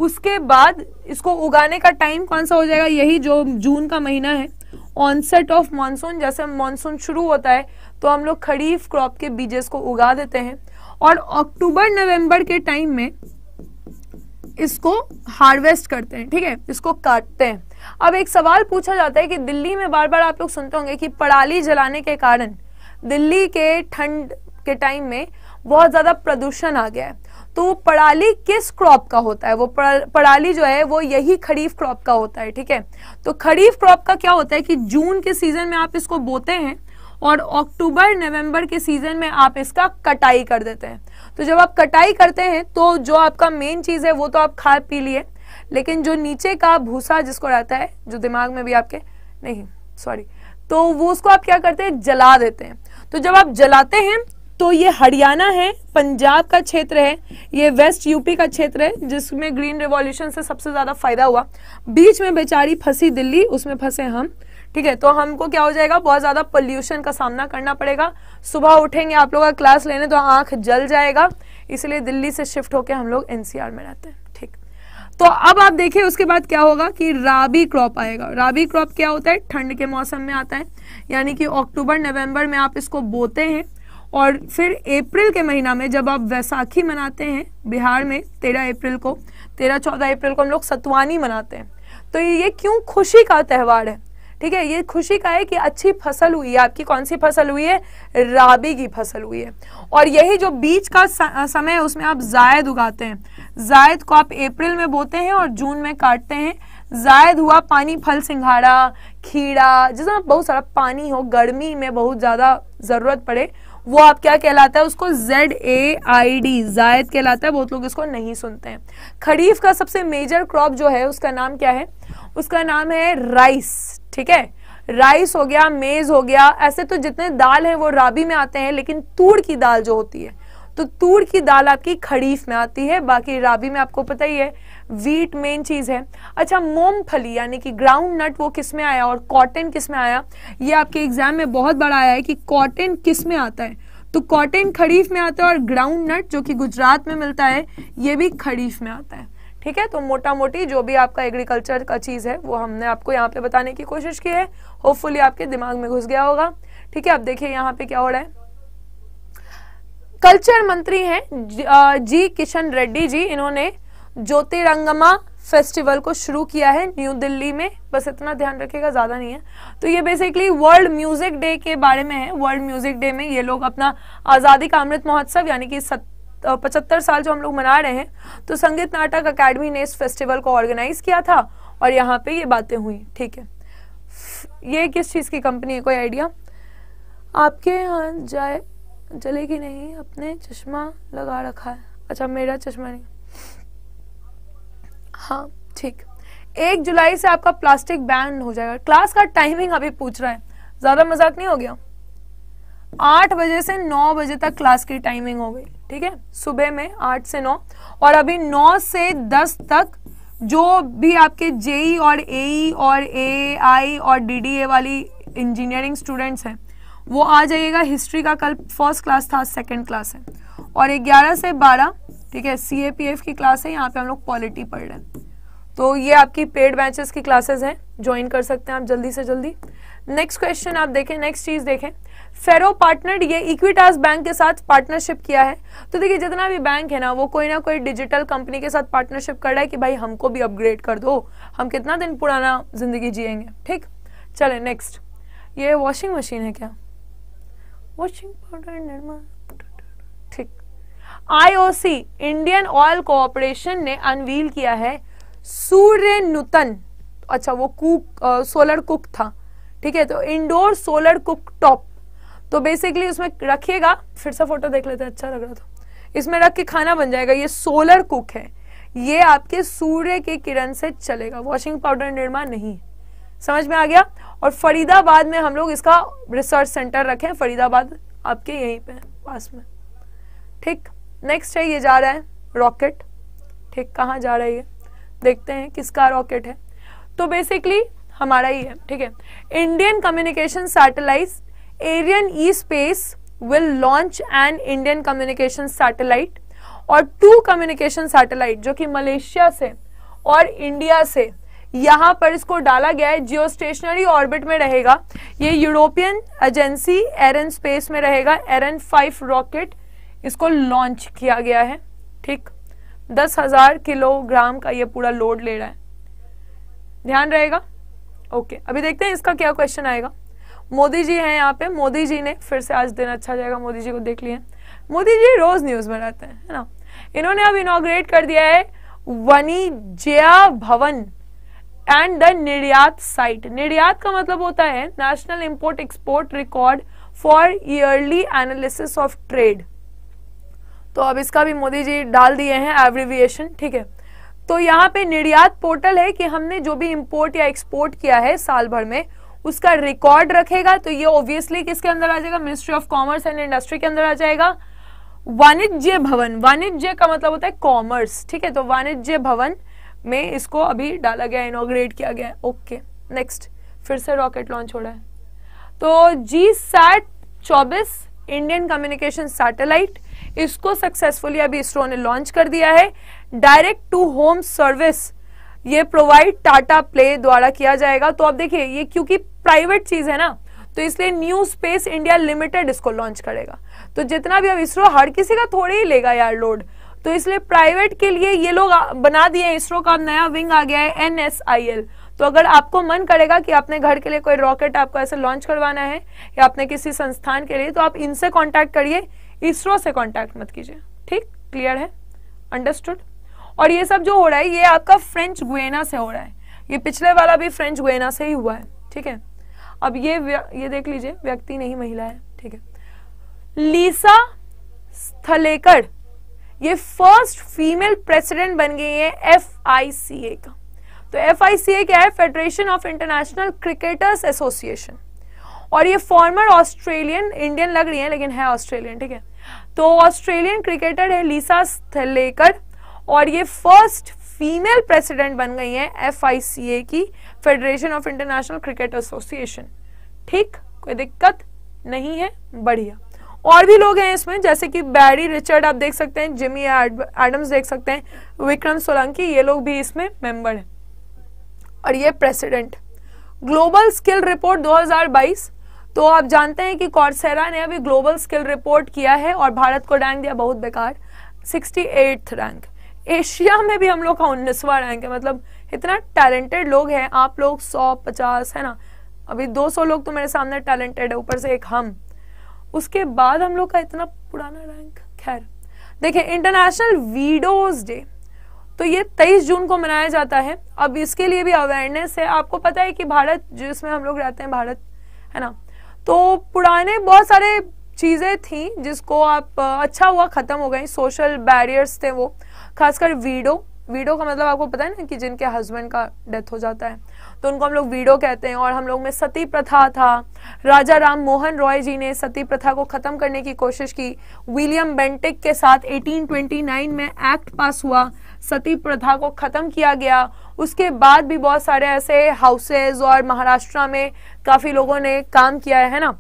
उसके बाद इसको उगाने का टाइम कौन सा हो जाएगा, यही जो जून का महीना है, ऑनसेट ऑफ मानसून, जैसे मानसून शुरू होता है तो हम लोग खरीफ क्रॉप के बीजेस को उगा देते हैं और अक्टूबर नवंबर के टाइम में इसको हार्वेस्ट करते हैं, ठीक है, इसको काटते हैं। अब एक सवाल पूछा जाता है कि दिल्ली में बार बार आप लोग सुनते होंगे कि पराली जलाने के कारण दिल्ली के ठंड के टाइम में बहुत ज़्यादा प्रदूषण आ गया है, तो वो पराली किस क्रॉप का होता है? वो पराली जो है वो यही खरीफ क्रॉप का होता है, ठीक है। तो खरीफ क्रॉप का क्या होता है कि जून के सीजन में आप इसको बोते हैं और अक्टूबर नवंबर के सीजन में आप इसका कटाई कर देते हैं। तो जब आप कटाई करते हैं तो जो आपका मेन चीज़ है वो तो आप खा पी लिए, लेकिन जो नीचे का भूसा जिसको रहता है, जो दिमाग में भी आपके नहीं सॉरी, तो वो उसको आप क्या करते हैं, जला देते हैं। तो जब आप जलाते हैं तो ये हरियाणा है, पंजाब का क्षेत्र है, ये वेस्ट यूपी का क्षेत्र है जिसमें ग्रीन रिवॉल्यूशन से सबसे ज्यादा फायदा हुआ। बीच में बेचारी फंसी दिल्ली, उसमें फंसे हम, ठीक है। तो हमको क्या हो जाएगा, बहुत ज्यादा पोल्यूशन का सामना करना पड़ेगा। सुबह उठेंगे आप लोग क्लास लेने तो आंख जल जाएगा, इसलिए दिल्ली से शिफ्ट होके हम लोग एनसीआर में रहते हैं, ठीक। तो अब आप देखिए उसके बाद क्या होगा कि राबी क्रॉप आएगा। राबी क्रॉप क्या होता है, ठंड के मौसम में आता है, यानी कि अक्टूबर नवंबर में आप इसको बोते हैं और फिर अप्रैल के महीना में जब आप वैसाखी मनाते हैं बिहार में तेरह अप्रैल को, तेरह चौदह अप्रैल को हम लोग सतवानी मनाते हैं। तो ये क्यों खुशी का त्यौहार है, ठीक है, ये खुशी का है कि अच्छी फसल हुई है। आपकी कौन सी फसल हुई है, राबी की फसल हुई है। और यही जो बीच का समय है उसमें आप जायद उगाते हैं। जायद को आप अप्रैल में बोते हैं और जून में काटते हैं। जायद हुआ पानी फल सिंघाड़ा खीरा, जिसमें बहुत सारा पानी हो, गर्मी में बहुत ज़्यादा ज़रूरत पड़े, वो आप क्या कहलाता है, उसको जेड ए आई डी जायद कहलाता है। बहुत लोग इसको नहीं सुनते हैं। खरीफ का सबसे मेजर क्रॉप जो है उसका नाम क्या है, उसका नाम है राइस, ठीक है। राइस हो गया, मेज हो गया, ऐसे तो जितने दाल हैं वो राबी में आते हैं, लेकिन तूर की दाल जो होती है, तो तूर की दाल आपकी खरीफ में आती है। बाकी राबी में आपको पता ही है व्हीट मेन चीज़ है। अच्छा, मूंगफली यानी कि ग्राउंड नट वो किस में आया और कॉटन किस में आया, ये आपके एग्जाम में बहुत बड़ा आया है कि कॉटन किस में आता है। तो कॉटन खरीफ में आता है और ग्राउंड नट जो कि गुजरात में मिलता है ये भी खरीफ में आता है, ठीक है। तो मोटा मोटी जो भी आपका एग्रीकल्चर का चीज़ है वो हमने आपको यहाँ पे बताने की कोशिश की है, होपफुली आपके दिमाग में घुस गया होगा, ठीक है। अब देखिए यहाँ पे क्या हो रहा है, कल्चर मंत्री हैं जी किशन रेड्डी जी, इन्होंने ज्योतिरंगमा फेस्टिवल को शुरू किया है न्यू दिल्ली में। बस इतना ध्यान रखिएगा, ज़्यादा नहीं है। तो ये बेसिकली वर्ल्ड म्यूजिक डे के बारे में है। वर्ल्ड म्यूजिक डे में ये लोग अपना आज़ादी का अमृत महोत्सव यानी कि पचहत्तर साल जो हम लोग मना रहे हैं, तो संगीत नाटक अकेडमी ने इस फेस्टिवल को ऑर्गेनाइज किया था और यहाँ पे ये बातें हुई, ठीक है। ये किस चीज़ की कंपनी है, कोई आइडिया आपके? यहाँ जाए जले कि नहीं, अपने चश्मा लगा रखा है, अच्छा मेरा चश्मा नहीं, हाँ ठीक। एक जुलाई से आपका प्लास्टिक बैन हो जाएगा। क्लास का टाइमिंग अभी पूछ रहा है, ज़्यादा मजाक नहीं हो गया? आठ बजे से नौ बजे तक क्लास की टाइमिंग हो गई, ठीक है, सुबह में आठ से नौ। और अभी नौ से दस तक जो भी आपके जेई और एई और ए आई और डीडीए वाली इंजीनियरिंग स्टूडेंट्स हैं वो आ जाइएगा। हिस्ट्री का कल फर्स्ट क्लास था, सेकंड क्लास है। और ग्यारह से बारह, ठीक है, सीएपीएफ की क्लास है, यहाँ पे हम लोग पॉलिटी पढ़ रहे हैं। तो ये आपकी पेड बैचेस की क्लासेस हैं, ज्वाइन कर सकते हैं आप जल्दी से जल्दी। नेक्स्ट क्वेश्चन आप देखें, नेक्स्ट चीज़ देखें, फेरो पार्टनर, ये इक्विटास बैंक के साथ पार्टनरशिप किया है। तो देखिए जितना भी बैंक है ना वो कोई ना कोई डिजिटल कंपनी के साथ पार्टनरशिप कर रहा है कि भाई हमको भी अपग्रेड कर दो, हम कितना दिन पुराना जिंदगी जिएंगे, ठीक। चले नेक्स्ट, ये वॉशिंग मशीन है क्या, वॉशिंग पाउडर निर्मा, ठीक। आईओसी इंडियन ऑयल कॉरपोरेशन ने अनवील किया है सूर्य नूतन, अच्छा वो कुक आ, सोलर कुक था, ठीक है, तो इंडोर सोलर कुक टॉप। तो बेसिकली उसमें रखिएगा, फिर से फोटो देख लेते हैं, अच्छा लग रहा था, इसमें रख के खाना बन जाएगा। ये सोलर कुक है, ये आपके सूर्य के किरण से चलेगा, वॉशिंग पाउडर निर्माण नहीं, समझ में आ गया। और फरीदाबाद में हम लोग इसका रिसर्च सेंटर रखे हैं, फरीदाबाद आपके यहीं पे पास में, ठीक। नेक्स्ट है, ये जा रहा है रॉकेट, ठीक, कहाँ जा रहा है ये देखते हैं, किसका रॉकेट है, तो बेसिकली हमारा ही है, ठीक है। Indian communication satellite Arianespace will launch an Indian communication satellite और टू कम्युनिकेशन सैटेलाइट जो कि मलेशिया से और इंडिया से यहाँ पर इसको डाला गया है। जियो स्टेशनरी ऑर्बिट में रहेगा, ये यूरोपियन एजेंसी एरन स्पेस में रहेगा। एरन फाइव रॉकेट इसको लॉन्च किया गया है, ठीक। दस हजार किलोग्राम का ये पूरा लोड ले रहा है, ध्यान रहेगा, ओके। अभी देखते हैं इसका क्या क्वेश्चन आएगा। मोदी जी हैं यहाँ पे, मोदी जी ने फिर से आज दिन अच्छा जाएगा, मोदी जी को देख लिए। मोदी जी रोज न्यूज में रहते हैं, है ना। इन्होंने अब इनॉग्रेट कर दिया है वाणिज्य भवन एंड द निर्यात साइट। निर्यात का मतलब होता है national import export record for yearly analysis of trade. तो अब इसका भी मोदी जी डाल दिए हैं एब्रिविएशन, ठीक है। तो यहाँ पे निर्यात पोर्टल है कि हमने जो भी इंपोर्ट या एक्सपोर्ट किया है साल भर में उसका रिकॉर्ड रखेगा, तो ये ऑब्वियसली किसके अंदर आ जाएगा, ministry of commerce and industry के अंदर आ जाएगा। वाणिज्य भवन, वाणिज्य का मतलब होता है कॉमर्स, ठीक है, तो वाणिज्य भवन में इसको अभी डाला गया, इनॉग्रेट किया गया। ओके नेक्स्ट, फिर से रॉकेट लॉन्च हो रहा है। तो जी सैट चौबीस इंडियन कम्युनिकेशन सैटेलाइट, इसको सक्सेसफुली अभी इसरो ने लॉन्च कर दिया है। डायरेक्ट टू होम सर्विस ये प्रोवाइड टाटा प्ले द्वारा किया जाएगा। तो अब देखिए ये क्योंकि प्राइवेट चीज है ना, तो इसलिए न्यू स्पेस इंडिया लिमिटेड इसको लॉन्च करेगा। तो जितना भी अब इसरो, हर किसी का थोड़े ही लेगा यार लोड, तो इसलिए प्राइवेट के लिए ये लोग बना दिए। इसरो का नया विंग आ गया है एन एस आई एल। तो अगर आपको मन करेगा कि आपने घर के लिए कोई रॉकेट आपको ऐसे लॉन्च करवाना है या आपने किसी संस्थान के लिए, तो आप इनसे कॉन्टैक्ट करिए, इसरो से कॉन्टैक्ट मत कीजिए। ठीक, क्लियर है, अंडरस्टूड। और ये सब जो हो रहा है ये आपका फ्रेंच गुयाना से हो रहा है, ये पिछले वाला भी फ्रेंच गुयाना से ही हुआ है। ठीक है, अब ये ये देख लीजिए, व्यक्ति नहीं महिला है। ठीक है, लीसा स्थलेकर ये फर्स्ट फीमेल प्रेसिडेंट बन गई है एफ आई सी ए का। तो एफ आई सी ए क्या है, federation of international cricketers association, और ये फॉर्मर ऑस्ट्रेलियन, इंडियन लग रही है लेकिन है ऑस्ट्रेलियन। ठीक है, तो ऑस्ट्रेलियन क्रिकेटर है लीसा स्थलेकर, और ये फर्स्ट फीमेल प्रेसिडेंट बन गई है एफ आई सी ए की, federation of international cricket association. ठीक, कोई दिक्कत नहीं है, बढ़िया। और भी लोग हैं इसमें, जैसे कि बैरी रिचर्ड आप देख सकते हैं, जिमी एडम्स देख सकते हैं, विक्रम सोलंकी, ये लोग भी इसमें मेंबर हैं। और ये प्रेसिडेंट। ग्लोबल स्किल रिपोर्ट दो हज़ार बाईस, तो आप जानते हैं कि कॉर्सेरा ने अभी ग्लोबल स्किल रिपोर्ट किया है और भारत को रैंक दिया बहुत बेकार, अड़सठवां रैंक। एशिया में भी हम लोग का उन्नीसवां रैंक है, मतलब इतना टैलेंटेड लोग हैं आप लोग, सौ पचास है ना, अभी दो सौ लोग तो मेरे सामने टैलेंटेड है, ऊपर से एक हम, उसके बाद हम लोग का इतना पुराना रैंक। खैर देखिए, इंटरनेशनल वीडोज डे, तो ये तेईस जून को मनाया जाता है। अब इसके लिए भी अवेयरनेस है, आपको पता है कि भारत जिसमें हम लोग रहते हैं, भारत है ना, तो पुराने बहुत सारे चीज़ें थी जिसको आप, अच्छा हुआ ख़त्म हो गई, सोशल बैरियर्स थे वो, खासकर वीडो। वीडो का मतलब आपको पता है ना कि जिनके हस्बैंड का डेथ हो जाता है, तो उनको हम लोग वीडो कहते हैं। और हम लोग में सती प्रथा था, राजा राम मोहन रॉय जी ने सती प्रथा को ख़त्म करने की कोशिश की, विलियम बेंटिक के साथ अठारह सौ उनतीस में एक्ट पास हुआ, सती प्रथा को ख़त्म किया गया। उसके बाद भी बहुत सारे ऐसे हाउसेज और महाराष्ट्र में काफ़ी लोगों ने काम किया है ना,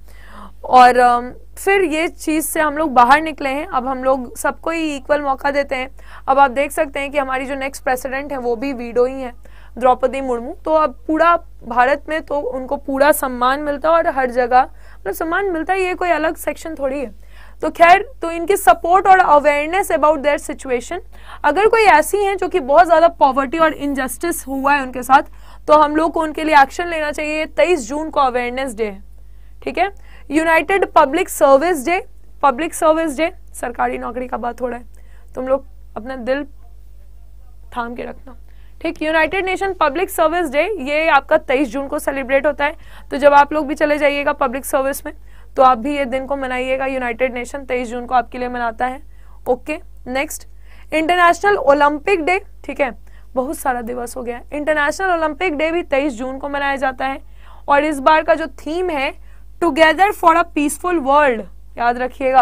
और फिर ये चीज़ से हम लोग बाहर निकले हैं। अब हम लोग सबको ही इक्वल मौका देते हैं। अब आप देख सकते हैं कि हमारी जो नेक्स्ट प्रेसिडेंट है वो भी वीडो ही है, द्रौपदी मुर्मू। तो अब पूरा भारत में तो उनको पूरा सम्मान मिलता है और हर जगह मतलब सम्मान मिलता है, ये कोई अलग सेक्शन थोड़ी है। तो खैर, तो इनकी सपोर्ट और अवेयरनेस अबाउट देयर सिचुएशन, अगर कोई ऐसी हैं जो कि बहुत ज़्यादा पॉवर्टी और इनजस्टिस हुआ है उनके साथ, तो हम लोग को उनके लिए एक्शन लेना चाहिए। तेईस जून को अवेयरनेस डे है। ठीक है, united public service day, public service day सरकारी नौकरी का बात हो रहा है, तुम लोग अपना दिल थाम के रखना। ठीक, united nation public service day ये आपका तेईस जून को सेलिब्रेट होता है। तो जब आप लोग भी चले जाइएगा पब्लिक सर्विस में, तो आप भी ये दिन को मनाइएगा। यूनाइटेड नेशन तेईस जून को आपके लिए मनाता है। Okay next, international Olympic day. ठीक है, बहुत सारा दिवस हो गया। इंटरनेशनल ओलंपिक डे भी तेईस जून को मनाया जाता है, और इस बार का जो थीम है together for a peaceful world, याद रखिएगा।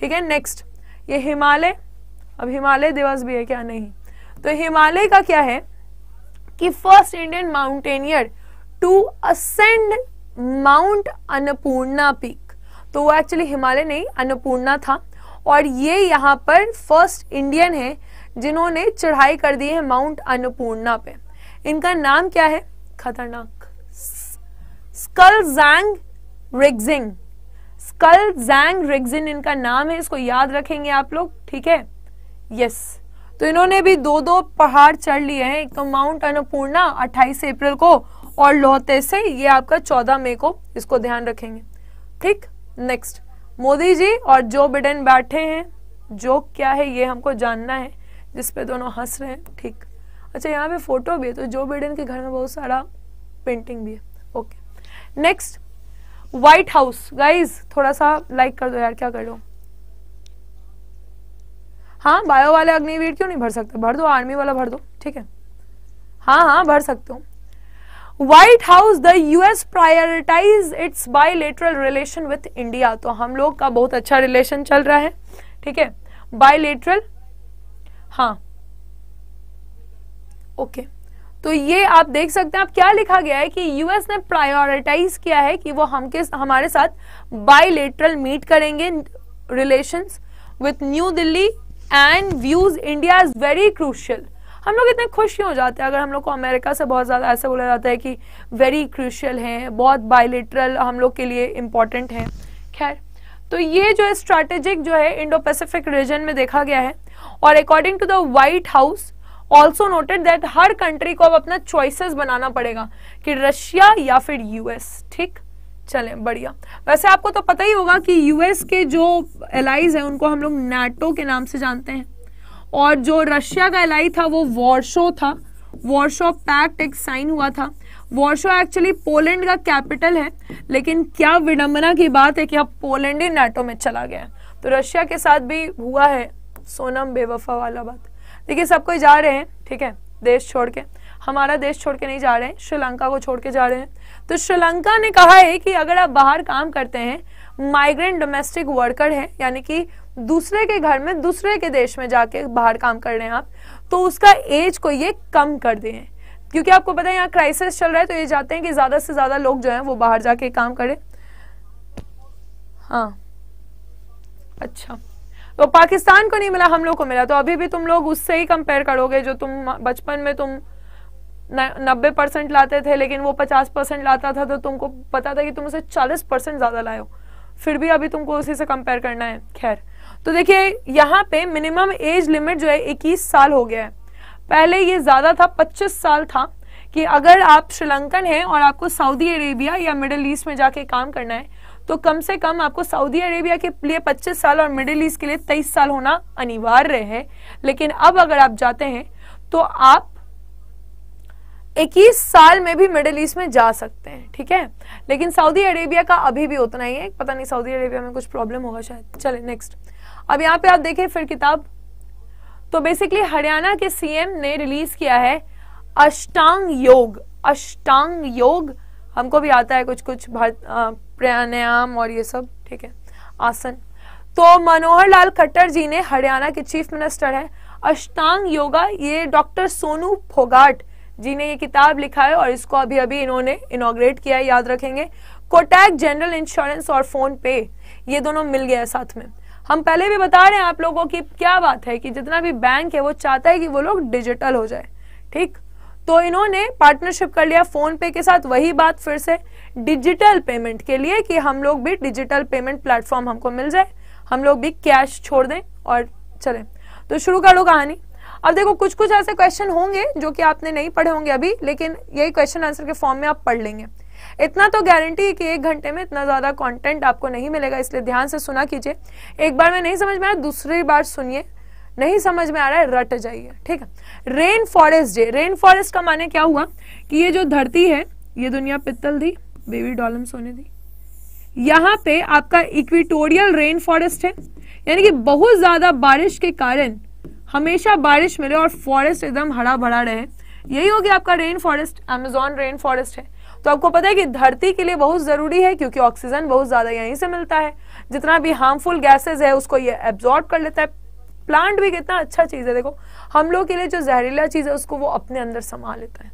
ठीक है, नेक्स्ट ये हिमालय, अब हिमालय दिवस भी है क्या, नहीं, तो हिमालय का क्या है कि first Indian mountaineer to ascend mount Annapurna peak, तो वो एक्चुअली हिमालय नहीं अन्नपूर्णा था, और ये यहाँ पर फर्स्ट इंडियन है जिन्होंने चढ़ाई कर दी है माउंट अन्नपूर्णा पे। इनका नाम क्या है, खतरनाक, स्कलजैंग रिग्जिन, स्कलजैंग रिग्जिन इनका नाम है, इसको याद रखेंगे आप लोग। ठीक है, यस, तो इन्होंने भी दो दो पहाड़ चढ़ लिए हैं, एक तो माउंट अन्नपूर्णा अट्ठाईस अप्रैल को, और लोहते से ये आपका चौदह मई को, इसको ध्यान रखेंगे। ठीक, नेक्स्ट, मोदी जी और जो बिडेन बैठे हैं, जोक क्या है ये हमको जानना है, जिसपे दोनों हंस रहे हैं। ठीक, अच्छा यहाँ पे फोटो भी है, तो जो बिडेन के घर में बहुत सारा पेंटिंग भी है। Okay next, White House, guys थोड़ा सा लाइक कर दो यार, क्या कर दो, हाँ बायो वाले अग्निवीर क्यों नहीं भर सकते, भर दो, आर्मी वाला भर दो। ठीक है, हाँ हाँ भर सकते हो। White House the US prioritize its bilateral relation with India. तो हम लोग का बहुत अच्छा रिलेशन चल रहा है, ठीक है, बायलैटरल. हाँ ओके okay. तो ये आप देख सकते हैं, आप क्या लिखा गया है कि यूएस ने प्रायोरिटाइज किया है कि वो हम के हमारे साथ बायलैटरल मीट करेंगे relations with new Delhi and views India is very crucial. हम लोग इतने खुश क्यों हो जाते हैं अगर हम लोग को अमेरिका से बहुत ज़्यादा ऐसा बोला जाता है कि वेरी क्रूशियल हैं, बहुत बायलैटरल हम लोग के लिए इम्पॉर्टेंट हैं. खैर, तो ये जो है स्ट्रैटेजिक जो है इंडो पैसिफिक रीजन में देखा गया है. और according to the White House also noted that हर कंट्री को अब अपना चॉइसेस बनाना पड़ेगा कि रशिया या फिर यूएस. ठीक, चलें, बढ़िया. वैसे आपको तो पता ही होगा कि यूएस के जो एलाइज हैं उनको हम लोग नाटो के नाम से जानते हैं, और जो रशिया का एलाई था वो वॉर्शो था. वॉर्शो पैक्ट एक साइन हुआ था. वॉर्शो एक्चुअली पोलैंड का कैपिटल है, लेकिन क्या विडंबना की बात है कि अब पोलैंड ही नाटो में चला गया है. तो रशिया के साथ भी हुआ है सोनम बेवफा वाला बात. देखिए, सब कोई जा रहे हैं, ठीक है, देश छोड़ के. हमारा देश छोड़ के नहीं जा रहे हैं, श्रीलंका को छोड़ के जा रहे हैं. तो श्रीलंका ने कहा है कि अगर आप बाहर काम करते हैं, माइग्रेंट डोमेस्टिक वर्कर हैं, यानी कि दूसरे के घर में, दूसरे के देश में जाके बाहर काम कर रहे हैं आप, तो उसका एज को ये कम कर दें, क्योंकि आपको पता है यहाँ क्राइसिस चल रहा है. तो ये चाहते हैं कि ज़्यादा से ज़्यादा लोग जो हैं वो बाहर जाके काम करें. हाँ अच्छा, तो पाकिस्तान को नहीं मिला, हम लोग को मिला. तो अभी भी तुम लोग उससे ही कंपेयर करोगे जो तुम बचपन में तुम नब्बे परसेंट लाते थे, लेकिन वो पचास परसेंट लाता था, तो तुमको पता था कि तुम उसे चालीस परसेंट ज़्यादा लाए हो, फिर भी अभी तुमको उसी से कंपेयर करना है. खैर, तो देखिए यहाँ पे मिनिमम एज लिमिट जो है इक्कीस साल हो गया है. पहले ये ज़्यादा था, पच्चीस साल था, कि अगर आप श्रीलंकन हैं और आपको सऊदी अरेबिया या मिडिल ईस्ट में जाके काम करना है, तो कम से कम आपको सऊदी अरेबिया के लिए पच्चीस साल और मिडिल ईस्ट के लिए तेईस साल होना अनिवार्य है. लेकिन अब अगर आप जाते हैं तो आप इक्कीस साल में भी मिडिल ईस्ट में जा सकते हैं, ठीक है. लेकिन सऊदी अरेबिया का अभी भी उतना ही है, पता नहीं सऊदी अरेबिया में कुछ प्रॉब्लम होगा शायद. चले नेक्स्ट. अब यहाँ पे आप देखें फिर किताब, तो बेसिकली हरियाणा के सीएम ने रिलीज किया है अष्टांग योग. अष्टांग योग हमको भी आता है कुछ कुछ, प्राणायाम और ये सब, ठीक है, आसन. तो मनोहर लाल खट्टर जी ने, हरियाणा के चीफ मिनिस्टर है, अष्टांग योगा, ये डॉक्टर सोनू फोगाट जी ने ये किताब लिखा है और इसको अभी अभी इन्होंने इनॉग्रेट किया है. याद रखेंगे, कोटक जनरल इंश्योरेंस और फोन पे, ये दोनों मिल गया है साथ में. हम पहले भी बता रहे हैं आप लोगों की क्या बात है कि जितना भी बैंक है वो चाहता है कि वो लोग डिजिटल हो जाए, ठीक. तो इन्होंने पार्टनरशिप कर लिया फोन पे के साथ. वही बात फिर से डिजिटल पेमेंट के लिए कि हम लोग भी डिजिटल पेमेंट प्लेटफॉर्म हमको मिल जाए, हम लोग भी कैश छोड़ दें और चलें. तो शुरू करो कहानी. अब देखो, कुछ कुछ ऐसे क्वेश्चन होंगे जो कि आपने नहीं पढ़े होंगे अभी, लेकिन यही क्वेश्चन आंसर के फॉर्म में आप पढ़ लेंगे. इतना तो गारंटी है कि एक घंटे में इतना ज़्यादा कंटेंट आपको नहीं मिलेगा, इसलिए ध्यान से सुना कीजिए. एक बार में नहीं समझ में आया, दूसरी बार सुनिए. नहीं समझ में आ रहा है, रट जाइए, ठीक है. Rain forest day. Rain forest का माने क्या हुआ कि ये जो धरती है, ये दुनिया पित्तल दी, बेबी डॉलम सोने दी. यहाँ पे आपका इक्वेटोरियल रेन फॉरेस्ट है, यानी कि बहुत ज़्यादा बारिश के कारण हमेशा बारिश मिले और फॉरेस्ट एकदम हरा भरा रहे. यही हो गया आपका rain forest. Amazon rain forest है. तो आपको पता है कि धरती के लिए बहुत ज़रूरी है, क्योंकि ऑक्सीजन बहुत ज़्यादा यहीं से मिलता है. जितना भी हार्मफुल गैसेज है उसको ये एब्जॉर्ब कर लेता है. प्लांट भी कितना अच्छा चीज़ है, देखो हम लोग के लिए जो जहरीला चीज़ है उसको वो अपने अंदर समा लेता है,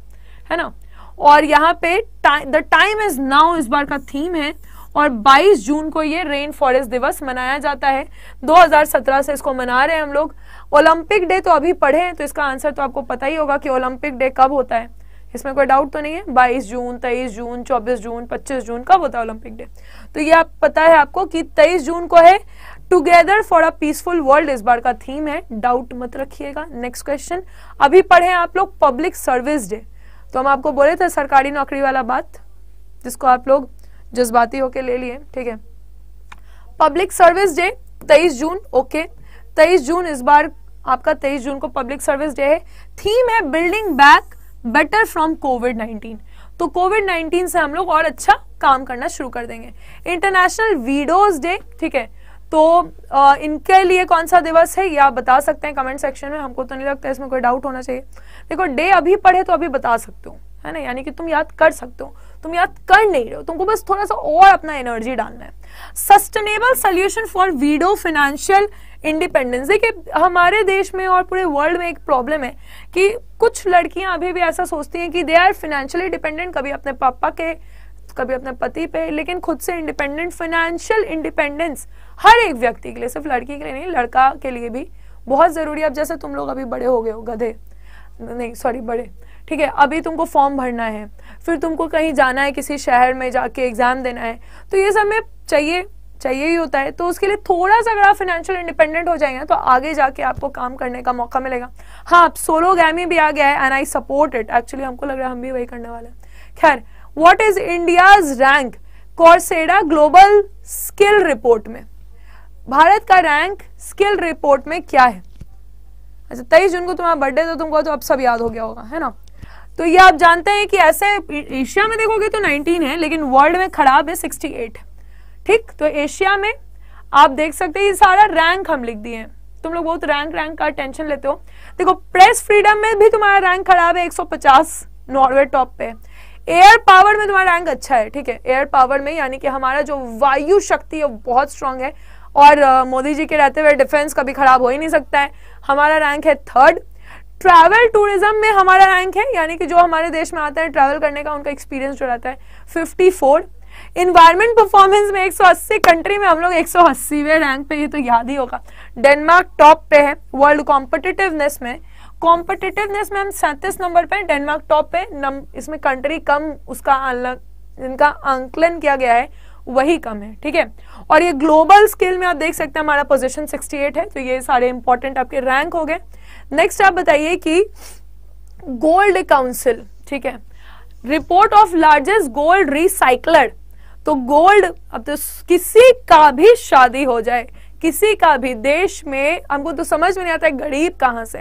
है ना. और यहाँ पे द टाइम इज नाउ इस बार का थीम है, और बाईस जून को ये रेन फॉरेस्ट दिवस मनाया जाता है. दो हज़ार सत्रह से इसको मना रहे हैं हम लोग. ओलंपिक डे तो अभी पढ़े हैं, तो इसका आंसर तो आपको पता ही होगा कि ओलंपिक डे कब होता है. इसमें कोई डाउट तो नहीं है. बाईस जून, तेईस जून, चौबीस जून, पच्चीस जून कब होता है ओलंपिक डे, तो ये आप पता है आपको कि तेईस जून को है. Together for a peaceful world इस बार का थीम है, डाउट मत रखिएगा. नेक्स्ट क्वेश्चन, अभी पढ़े आप लोग पब्लिक सर्विस डे. तो हम आपको बोले थे सरकारी नौकरी वाला बात, जिसको आप लोग जज्बाती होके ले लिए, ठीक है. पब्लिक सर्विस डे तेईस जून, ओके. तेईस जून इस बार आपका तेईस जून को पब्लिक सर्विस डे है. थीम है building back better from covid nineteen. तो कोविड नाइनटीन से हम लोग और अच्छा काम करना शुरू कर देंगे. इंटरनेशनल वीडोज डे, ठीक है. तो आ, इनके लिए कौन सा दिवस है ये आप बता सकते हैं कमेंट सेक्शन में. हमको तो नहीं लगता इसमें कोई डाउट होना चाहिए. देखो डे अभी पढ़े तो अभी बता सकते हो, है ना, यानी कि तुम याद कर सकते हो, तुम याद कर नहीं रहे हो, तुमको बस थोड़ा सा और अपना एनर्जी डालना है। Sustainable solution for widow financial independence. देखिए हमारे देश में और पूरे वर्ल्ड में एक प्रॉब्लम है कि कुछ लड़कियां अभी भी ऐसा सोचती हैं कि दे आर फाइनेंशियली डिपेंडेंट, कभी अपने पापा के कभी अपने पति पे, लेकिन खुद से इंडिपेंडेंट। फाइनेंशियल इंडिपेंडेंस हर एक व्यक्ति के लिए, सिर्फ लड़की के लिए नहीं, लड़का के लिए भी बहुत जरूरी है। अब जैसे तुम लोग अभी बड़े हो गए हो, गधे नहीं सॉरी बड़े, ठीक है, अभी तुमको फॉर्म भरना है, फिर तुमको कहीं जाना है, किसी शहर में जाके एग्जाम देना है, तो ये सब में चाहिए चाहिए ही होता है। तो उसके लिए थोड़ा सा अगर आप फाइनेंशियल इंडिपेंडेंट हो जाएंगे तो आगे जाके आपको काम करने का मौका मिलेगा। हाँ, आप सोलोगैमी भी आ गया है and I support it, actually हमको लग रहा है हम भी वही करने वाले हैं। खैर, what is India's rank Coursera global skill report में? भारत का रैंक स्किल रिपोर्ट में क्या है? अच्छा, तेईस जून को तुम्हारा बर्थडे, तो तुमको तो अब सब याद हो गया होगा, है ना। तो ये आप जानते हैं कि ऐसे एशिया में देखोगे तो उन्नीस है, लेकिन वर्ल्ड में खराब है अड़सठ। ठीक, तो एशिया में आप देख सकते हैं, ये सारा रैंक हम लिख दिए हैं। तुम लोग बहुत रैंक रैंक का टेंशन लेते हो। देखो, प्रेस फ्रीडम में भी तुम्हारा रैंक खराब है एक सौ पचास, नॉर्वे टॉप पे। एयर पावर में तुम्हारा रैंक अच्छा है, ठीक है, एयर पावर में, यानी कि हमारा जो वायु शक्ति है बहुत स्ट्रांग है, और मोदी जी के रहते हुए डिफेंस कभी खराब हो ही नहीं सकता है, हमारा रैंक है थर्ड। ट्रैवल टूरिज्म में हमारा रैंक है, यानी कि जो हमारे देश में आता है ट्रैवल करने का, उनका एक्सपीरियंस जो रहता है फिफ्टी फोर। इन्वायरमेंट परफॉर्मेंस में एक सौ अस्सी कंट्री में हम लोग एक सौ अस्सीवें रैंक पे, ये तो याद ही होगा। डेनमार्क टॉप पे है। वर्ल्ड कॉम्पिटिटिवनेस में कॉम्पिटिटिवनेस में हम सैंतीस नंबर पे, डेनमार्क टॉप पे। नम, इसमें कंट्री कम, उसका आंकलन जिनका आंकलन किया गया है वही कम है, ठीक है। और ये ग्लोबल स्केल में आप देख सकते हैं हमारा पोजीशन अड़सठ है। तो ये सारे इंपॉर्टेंट आपके रैंक हो गए। नेक्स्ट आप बताइए कि गोल्ड काउंसिल, ठीक है, report of largest gold recycler. तो गोल्ड, अब तो किसी का भी शादी हो जाए, किसी का भी देश में, हमको तो समझ में नहीं आता है गरीब कहाँ से,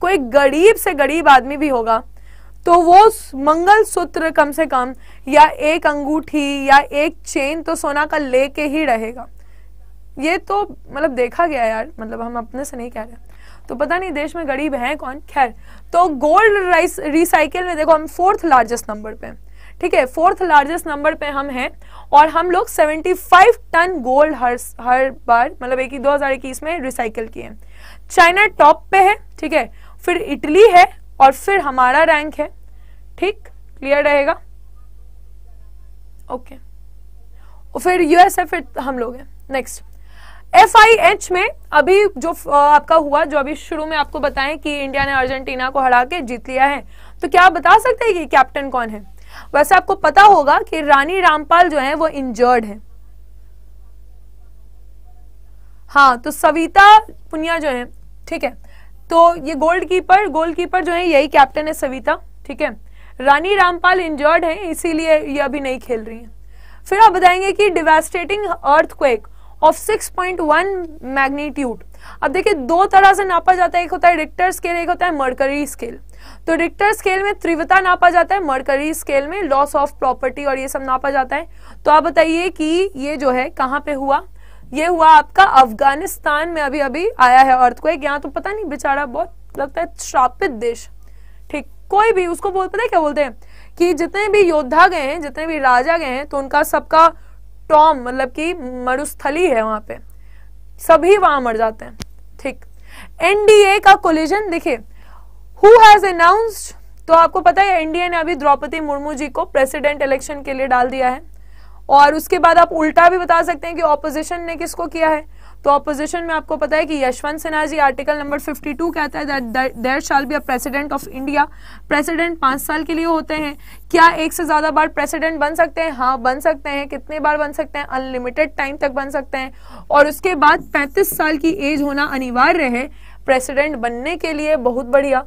कोई गरीब से गरीब आदमी भी होगा तो वो मंगलसूत्र कम से कम या एक अंगूठी या एक चेन तो सोना का लेके ही रहेगा। ये तो मतलब देखा गया यार, मतलब हम अपने से नहीं कह रहे, तो पता नहीं देश में गरीब है कौन। खैर, तो गोल्ड रिसाइकिल में देखो हम फोर्थ लार्जेस्ट नंबर पे, ठीक है, फोर्थ लार्जेस्ट नंबर पे हम हैं। और हम लोग पचहत्तर टन गोल्ड हर हर बार, मतलब एक ही दो हजार इक्कीस में रिसाइकिल किए। चाइना टॉप पे है, ठीक है, फिर इटली है, और फिर हमारा रैंक है, ठीक, क्लियर रहेगा, ओके। और फिर यूएस है, फिर हम लोग हैं। नेक्स्ट, एफ आई एच में अभी जो आपका हुआ, जो अभी शुरू में आपको बताएं कि इंडिया ने अर्जेंटीना को हरा के जीत लिया है, तो क्या आप बता सकते हैं कि कैप्टन कौन है? वैसे आपको पता होगा कि रानी रामपाल जो है वो इंजर्ड है। हाँ, तो सविता पुनिया जो है, ठीक है, तो ये गोलकीपर गोलकीपर जो है यही कैप्टन है, सविता, ठीक है। रानी रामपाल इंजर्ड है, इसीलिए ये अभी नहीं खेल रही है। फिर आप बताएंगे कि devastating earthquake of six point one magnitude. अब देखिए दो तरह से नापा जाता है, एक होता है रिक्टर स्केल, एक होता है मर्करी स्केल। तो रिक्टर स्केल में तीव्रता नापा जाता है, मर्करी स्केल में लॉस ऑफ प्रॉपर्टी और ये सब नापा जाता है। तो आप बताइए कि ये जो है कहाँ पे हुआ? ये हुआ आपका अफगानिस्तान में, अभी अभी आया है अर्थक्वेक। यहाँ तो पता नहीं बेचारा, बहुत लगता है श्रापित देश, ठीक, कोई भी उसको बोल पता है क्या बोलते हैं कि जितने भी योद्धा गए हैं, जितने भी राजा गए हैं, तो उनका सबका टॉम मतलब कि मरुस्थली है, वहां पे सभी वहां मर जाते हैं, ठीक। एनडीए का कोलिजन, देखिए हु हैज अनाउंस्ड, तो आपको पता है एनडीए ने अभी द्रौपदी मुर्मू जी को प्रेसिडेंट इलेक्शन के लिए डाल दिया है। और उसके बाद आप उल्टा भी बता सकते हैं कि ऑपोजिशन ने किसको किया है। तो ऑपोजिशन में आपको पता है कि यशवंत सिन्हा जी, आर्टिकल नंबर बावन कहता है that there shall be a president of India. President पाँच साल के लिए होते हैं। क्या एक से ज़्यादा बार प्रेसिडेंट बन सकते हैं? हाँ, बन सकते हैं। कितने बार बन सकते हैं? अनलिमिटेड टाइम तक बन सकते हैं। और उसके बाद पैंतीस साल की एज होना अनिवार्य है प्रेसिडेंट बनने के लिए। बहुत बढ़िया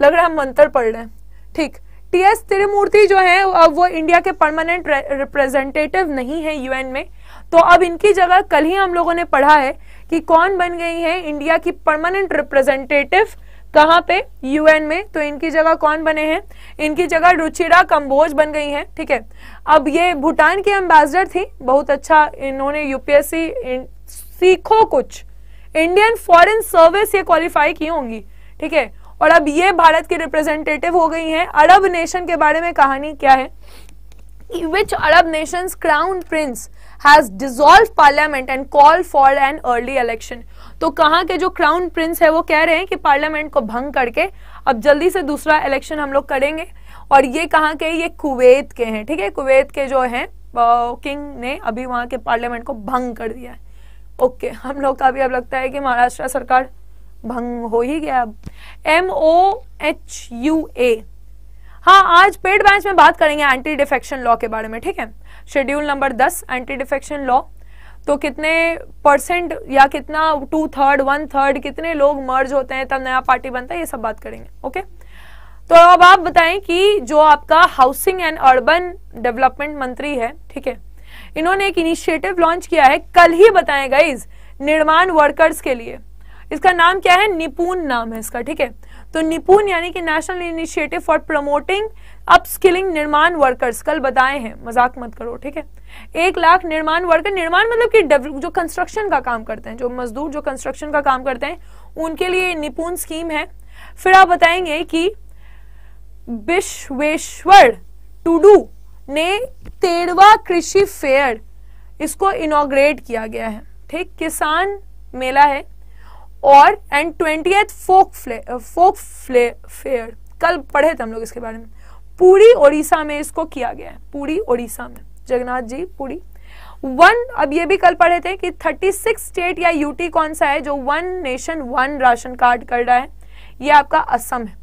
लग रहा है, हम मंत्र पढ़ रहे हैं, ठीक। टी एस त्रिमूर्ति जो है अब वो इंडिया के परमानेंट रिप्रेजेंटेटिव नहीं है यूएन में, तो अब इनकी जगह कल ही हम लोगों ने पढ़ा है कि कौन बन गई है इंडिया की परमानेंट रिप्रेजेंटेटिव कहाँ पे? यूएन में। तो इनकी जगह कौन बने हैं? इनकी जगह रुचिरा कंबोज बन गई हैं, ठीक है। अब ये भूटान की एम्बेसडर थी, बहुत अच्छा इन्होंने यूपीएससी इन, सीखो कुछ इंडियन फॉरेन सर्विस ये क्वालिफाई की होंगी, ठीक है। और अब ये भारत की रिप्रेजेंटेटिव हो गई हैं। अरब नेशन के बारे में कहानी क्या है, which Arab nation's crown prince has dissolved parliament and called for an early election। तो कहाँ के जो क्राउन प्रिंस है वो कह रहे हैं कि पार्लियामेंट को भंग करके अब जल्दी से दूसरा इलेक्शन हम लोग करेंगे। और ये कहाँ के, ये कुवैत के हैं, ठीक है। कुवैत के जो हैं किंग ने अभी वहाँ के पार्लियामेंट को भंग कर दिया है। ओके, हम लोग का अभी अब लगता है कि महाराष्ट्र सरकार भंग हो ही गया अब। M O H U A. हाँ, आज पेड बैच में बात करेंगे एंटी डिफेक्शन लॉ के बारे में, ठीक है। शेड्यूल नंबर दस एंटी डिफेक्शन लॉ। तो कितने परसेंट या कितना टू थर्ड वन थर्ड कितने लोग मर्ज होते हैं तब नया पार्टी बनता है, ये सब बात करेंगे। ओके, तो अब आप बताएं कि जो आपका हाउसिंग एंड अर्बन डेवलपमेंट मंत्री है, ठीक है, इन्होंने एक इनिशिएटिव लॉन्च किया है, कल ही बताए गाइज, निर्माण वर्कर्स के लिए। इसका नाम क्या है, निपुण नाम है इसका, ठीक है। तो निपुण यानी कि national initiative for promoting upskilling निर्माण वर्कर्स, कल बताए हैं, मजाक मत करो, ठीक है। एक लाख निर्माण वर्कर, निर्माण मतलब कि जो कंस्ट्रक्शन का काम करते हैं, जो मजदूर जो कंस्ट्रक्शन का काम करते हैं उनके लिए निपुण स्कीम है। फिर आप बताएंगे कि विश्वेश्वर टुडू ने तेरहवां कृषि फेयर इसको इनॉग्रेट किया गया है, ठीक, किसान मेला है। और एंड ट्वेंटिएथ फोक फ्ले फोक फ्ले फेयर, कल पढ़े थे हम लोग इसके बारे में, पूरी ओडिशा में इसको किया गया है, पूरी ओडिशा में, जगन्नाथ जी पूरी वन। अब ये भी कल पढ़े थे कि छत्तीस स्टेट या यूटी कौन सा है जो one nation one ration card कर रहा है, ये आपका असम है।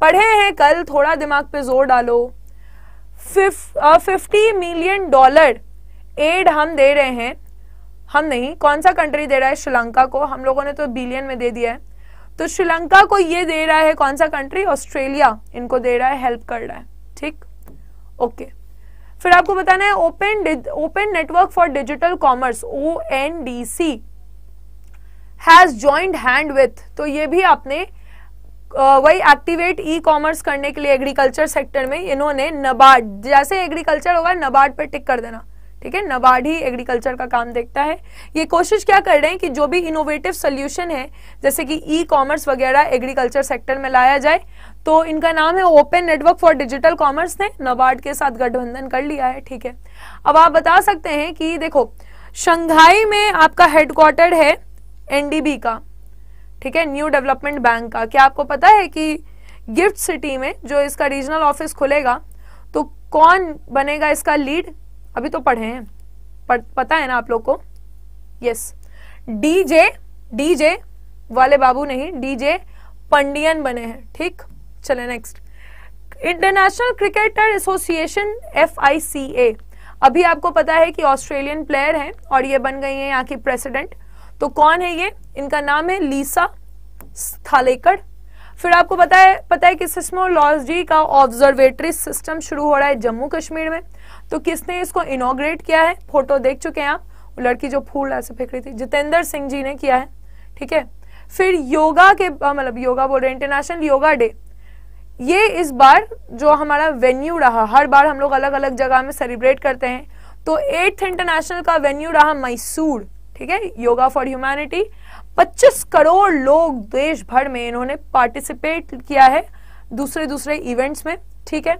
पढ़े हैं कल, थोड़ा दिमाग पे जोर डालो। फिफ्टी मिलियन डॉलर एड हम दे रहे हैं, हम नहीं, कौन सा कंट्री दे रहा है, श्रीलंका को, हम लोगों ने तो बिलियन में दे दिया है, तो श्रीलंका को ये दे रहा है कौन सा कंट्री, ऑस्ट्रेलिया इनको दे रहा है, हेल्प कर रहा है, ठीक। ओके, फिर आपको बताना है open open network for digital commerce O N D C has joined hand with, तो ये भी आपने वही एक्टिवेट ई कॉमर्स करने के लिए एग्रीकल्चर सेक्टर में इन्होंने नबार्ड, जैसे एग्रीकल्चर होगा नबार्ड पे टिक कर देना, ठीक है, नबार्ड ही एग्रीकल्चर का काम देखता है। ये कोशिश क्या कर रहे हैं कि जो भी इनोवेटिव सोल्यूशन है जैसे कि ई कॉमर्स वगैरह एग्रीकल्चर सेक्टर में लाया जाए। तो इनका नाम है open network for digital commerce, ने नबार्ड के साथ गठबंधन कर लिया है, ठीक है। अब आप बता सकते हैं कि देखो शंघाई में आपका हेडक्वार्टर है एनडीबी का, ठीक है, न्यू डेवलपमेंट बैंक का। क्या आपको पता है कि गिफ्ट सिटी में जो इसका रीजनल ऑफिस खुलेगा तो कौन बनेगा इसका लीड, अभी तो पढ़े हैं, पढ़, पता है ना आप लोग को, यस डीजे डीजे वाले बाबू नहीं, डीजे पंडियन बने हैं, ठीक। चले next, international cricketer association F I C A, अभी आपको पता है कि ऑस्ट्रेलियन प्लेयर हैं और ये बन गई हैं यहाँ की प्रेसिडेंट। तो कौन है ये, इनका नाम है लीसा स्थालेकर। फिर आपको पता है पता है कि सिस्मोलॉजी का ऑब्जर्वेटरी सिस्टम शुरू हो रहा है जम्मू कश्मीर में, तो किसने इसको इनॉग्रेट किया है, फोटो देख चुके हैं आप, लड़की जो फूल ऐसे फेंक रही थी, जितेंद्र सिंह जी ने किया है, ठीक है। फिर योगा के मतलब योगा बोल रहे हैं, इंटरनेशनल योगा डे, ये इस बार जो हमारा वेन्यू रहा, हर बार हम लोग अलग अलग जगह में सेलिब्रेट करते हैं, तो एट्थ इंटरनेशनल का वेन्यू रहा मैसूर, ठीक है, योगा फॉर ह्यूमैनिटी। पच्चीस करोड़ लोग देश भर में इन्होंने पार्टिसिपेट किया है दूसरे दूसरे इवेंट्स में, ठीक है।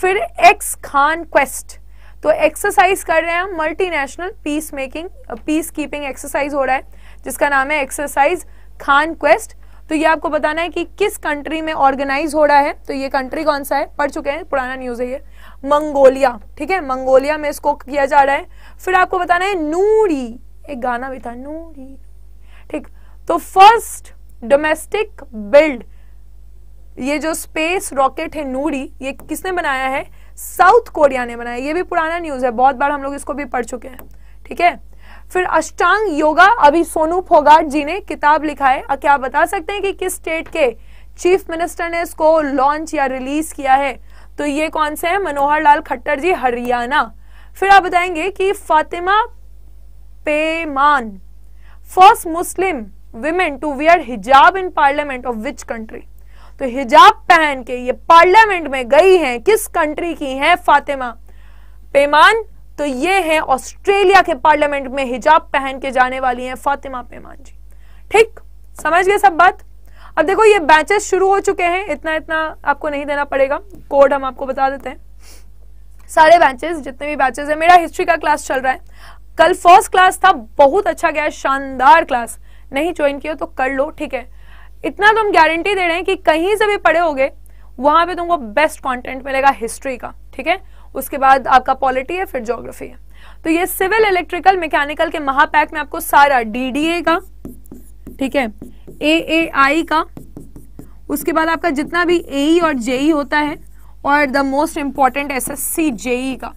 फिर एक्स खान क्वेस्ट, तो एक्सरसाइज कर रहे हैं हम, multinational peace making peace keeping exercise हो रहा है जिसका नाम है एक्सरसाइज खान क्वेस्ट। तो ये आपको बताना है कि किस कंट्री में ऑर्गेनाइज हो रहा है, तो ये कंट्री कौन सा है, पढ़ चुके हैं, पुराना न्यूज है ये, मंगोलिया, ठीक है, मंगोलिया में इसको किया जा रहा है। फिर आपको बताना है नूरी, एक गाना भी था नूरी, ठीक। तो फर्स्ट डोमेस्टिक बिल्ड, ये जो स्पेस रॉकेट है नूरी, ये किसने बनाया है, साउथ कोरिया ने बनाया, ये भी पुराना न्यूज है, बहुत बार हम लोग इसको भी पढ़ चुके हैं, ठीक है। फिर अष्टांग योगा, अभी सोनू फोगाट जी ने किताब लिखा है, क्या आप बता सकते हैं कि किस स्टेट के चीफ मिनिस्टर ने इसको लॉन्च या रिलीज किया है, तो ये कौन से है, मनोहर लाल खट्टर जी, हरियाणा। फिर आप बताएंगे कि Fatima Payman first Muslim women to wear हिजाब in parliament of which country, तो हिजाब पहन के ये पार्लियामेंट में गई हैं, किस कंट्री की हैं फातिमा पेमान, तो ये हैं ऑस्ट्रेलिया के पार्लियामेंट में हिजाब पहन के जाने वाली हैं फातिमा पेमान जी, ठीक, समझ गए सब बात। अब देखो ये बैचेस शुरू हो चुके हैं, इतना इतना आपको नहीं देना पड़ेगा, कोड हम आपको बता देते हैं। सारे बैचेस, जितने भी बैचेस है, मेरा हिस्ट्री का क्लास चल रहा है, कल फर्स्ट क्लास था, बहुत अच्छा गया, शानदार क्लास, नहीं ज्वाइन किया तो कर लो, ठीक है। इतना तो हम गारंटी दे रहे हैं कि कहीं से भी पढ़े होगे वहां पे तुमको बेस्ट कंटेंट मिलेगा हिस्ट्री का, ठीक है। उसके बाद आपका पॉलिटी है, फिर ज्योग्राफी है। तो ये सिविल, इलेक्ट्रिकल, मैकेनिकल के महापैक में आपको सारा डीडीए का, ठीक है, एएआई का, उसके बाद आपका जितना भी एई और जेई होता है और the most important SSC JE का,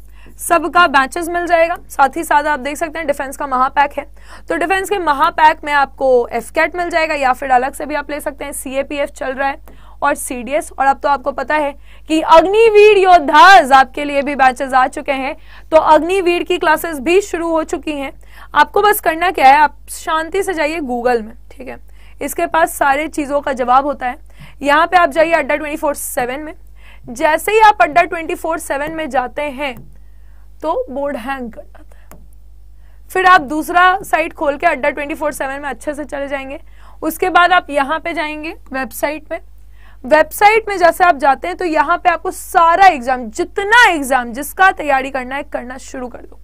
सबका बैचेस मिल जाएगा। साथ ही साथ आप देख सकते हैं डिफेंस का महापैक है, तो डिफेंस के महापैक में आपको एफ-कैट मिल जाएगा या फिर अलग से भी आप ले सकते हैं। सीएपीएफ चल रहा है और सीडीएस, और अब तो आपको पता है कि अग्निवीर योद्धाज आपके लिए भी बैचेस आ चुके हैं, तो अग्निवीर की क्लासेस भी शुरू हो चुकी हैं। आपको बस करना क्या है, आप शांति से जाइए गूगल में, ठीक है, इसके पास सारे चीज़ों का जवाब होता है। यहाँ पे आप जाइए अड्डा ट्वेंटी फोर सेवन में, जैसे ही आप अड्डा ट्वेंटी फोर सेवन में जाते हैं तो बोर्ड हैंग कर जाता है, फिर आप दूसरा साइट खोल के अड्डा ट्वेंटी फोर सेवन में अच्छे से चले जाएंगे। उसके बाद आप यहाँ पे जाएंगे वेबसाइट में, वेबसाइट में जैसे आप जाते हैं तो यहाँ पे आपको सारा एग्जाम, जितना एग्जाम जिसका तैयारी करना है करना शुरू कर दो।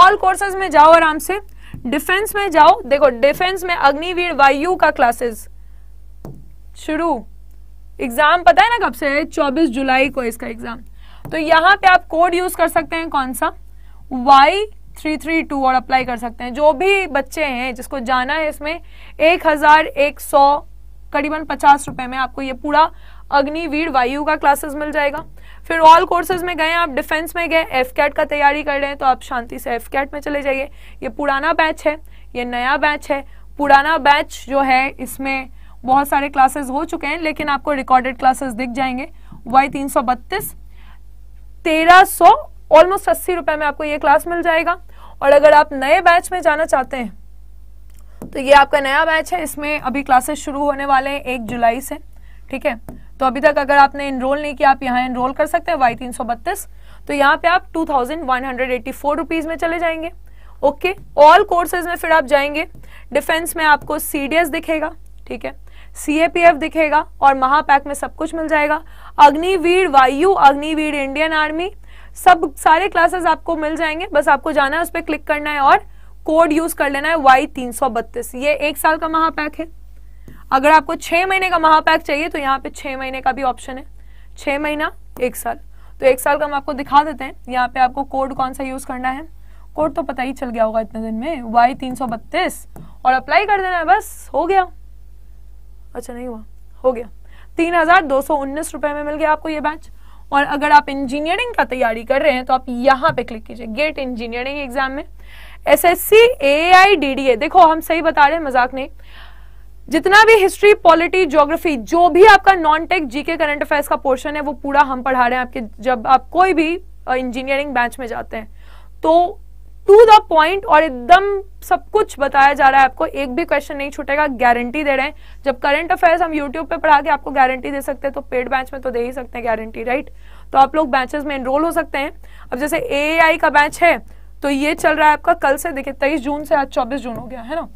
ऑल कोर्सेज में जाओ, आराम से डिफेंस में जाओ, देखो डिफेंस में अग्निवीर वायु का क्लासेस शुरू, एग्जाम पता है ना कब से है, चौबीस जुलाई को इसका एग्जाम। तो यहाँ पे आप कोड यूज कर सकते हैं, कौन सा, वाई थ्री थ्री टू, और अप्लाई कर सकते हैं। जो भी बच्चे हैं जिसको जाना है, इसमें एक हजार एक सौ करीबन पचास रुपए में आपको ये पूरा अग्निवीर वायु का क्लासेस मिल जाएगा। फिर ऑल कोर्सेज में गए आप, डिफेंस में गए, एफ-कैट का तैयारी कर रहे हैं तो आप शांति से एफ-कैट में चले जाइए। ये पुराना बैच है, ये नया बैच है। पुराना बैच जो है इसमें बहुत सारे क्लासेस हो चुके हैं, लेकिन आपको रिकॉर्डेड क्लासेस दिख जाएंगे। वाई तीन सौ बत्तीस तेरह सौ ऑलमोस्ट अस्सी रुपए में आपको ये क्लास मिल जाएगा। और अगर आप नए बैच में जाना चाहते हैं तो ये आपका नया बैच है, इसमें अभी क्लासेस शुरू होने वाले हैं एक जुलाई से, ठीक है। तो अभी तक अगर आपने इनरोल नहीं किया, आप यहाँ इनरोल कर सकते हैं वाई तीन सौ बत्तीस। तो यहाँ पे आप two thousand one hundred eighty four rupees में चले जाएंगे, ओके। ऑल कोर्सेज में फिर आप जाएंगे डिफेंस में, आपको सी डी एस दिखेगा, ठीक है, सी ए पी एफ दिखेगा, और महापैक में सब कुछ मिल जाएगा। अग्निवीर वायु, अग्निवीर इंडियन आर्मी, सब सारे क्लासेस आपको मिल जाएंगे। बस आपको जाना है, उस पर क्लिक करना है और कोड यूज कर लेना है वाई तीन सौ बत्तीस। ये एक साल का महापैक है। अगर आपको छह महीने का महापैक चाहिए तो यहाँ पे छह महीने का भी ऑप्शन है, छह महीना एक साल। तो एक साल का हम आपको दिखा देते हैं। यहाँ पे आपको कोड कौन सा यूज करना है, कोड तो पता ही चल गया होगा इतने दिन में, वाई तीन सौ बत्तीस, और अप्लाई कर देना है, बस हो गया। अच्छा नहीं हुआ, हो गया। तीन हजार दो सौ उन्नीस रुपए में मिल गया आपको ये बैच। और अगर आप इंजीनियरिंग का तैयारी कर रहे हैं तो आप यहाँ पे क्लिक कीजिए, गेट इंजीनियरिंग एग्जाम में एसएससी एआई डीडीए। देखो हम सही बता रहे हैं, मजाक नहीं। जितना भी हिस्ट्री, पॉलिटी, ज्योग्राफी, जो भी आपका non tech GK current affairs का पोर्शन है वो पूरा हम पढ़ा रहे हैं आपके, जब आप कोई भी इंजीनियरिंग बैच में जाते हैं तो टू द पॉइंट और एकदम सब कुछ बताया जा रहा है आपको, एक भी क्वेश्चन नहीं छूटेगा, गारंटी दे रहे हैं। जब करंट अफेयर्स हम यूट्यूब पे पढ़ा के आपको गारंटी दे सकते हैं तो पेड बैच में तो दे ही सकते हैं गारंटी, राइट। तो आप लोग बैचेस में एनरोल हो सकते हैं। अब जैसे एआई का बैच है तो ये चल रहा है आपका कल से, देखिए तेईस जून से आज चौबीस जून हो गया है ना।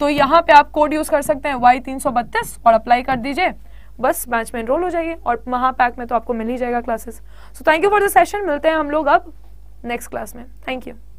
तो यहाँ पे आप कोड यूज कर सकते हैं वाई तीन सौ बत्तीस और अप्लाई कर दीजिए, बस बैच में एनरोल हो जाइए और महापैक में तो आपको मिल ही जाएगा classes. So thank you for the session, मिलते हैं हम लोग अब नेक्स्ट क्लास में। Thank you.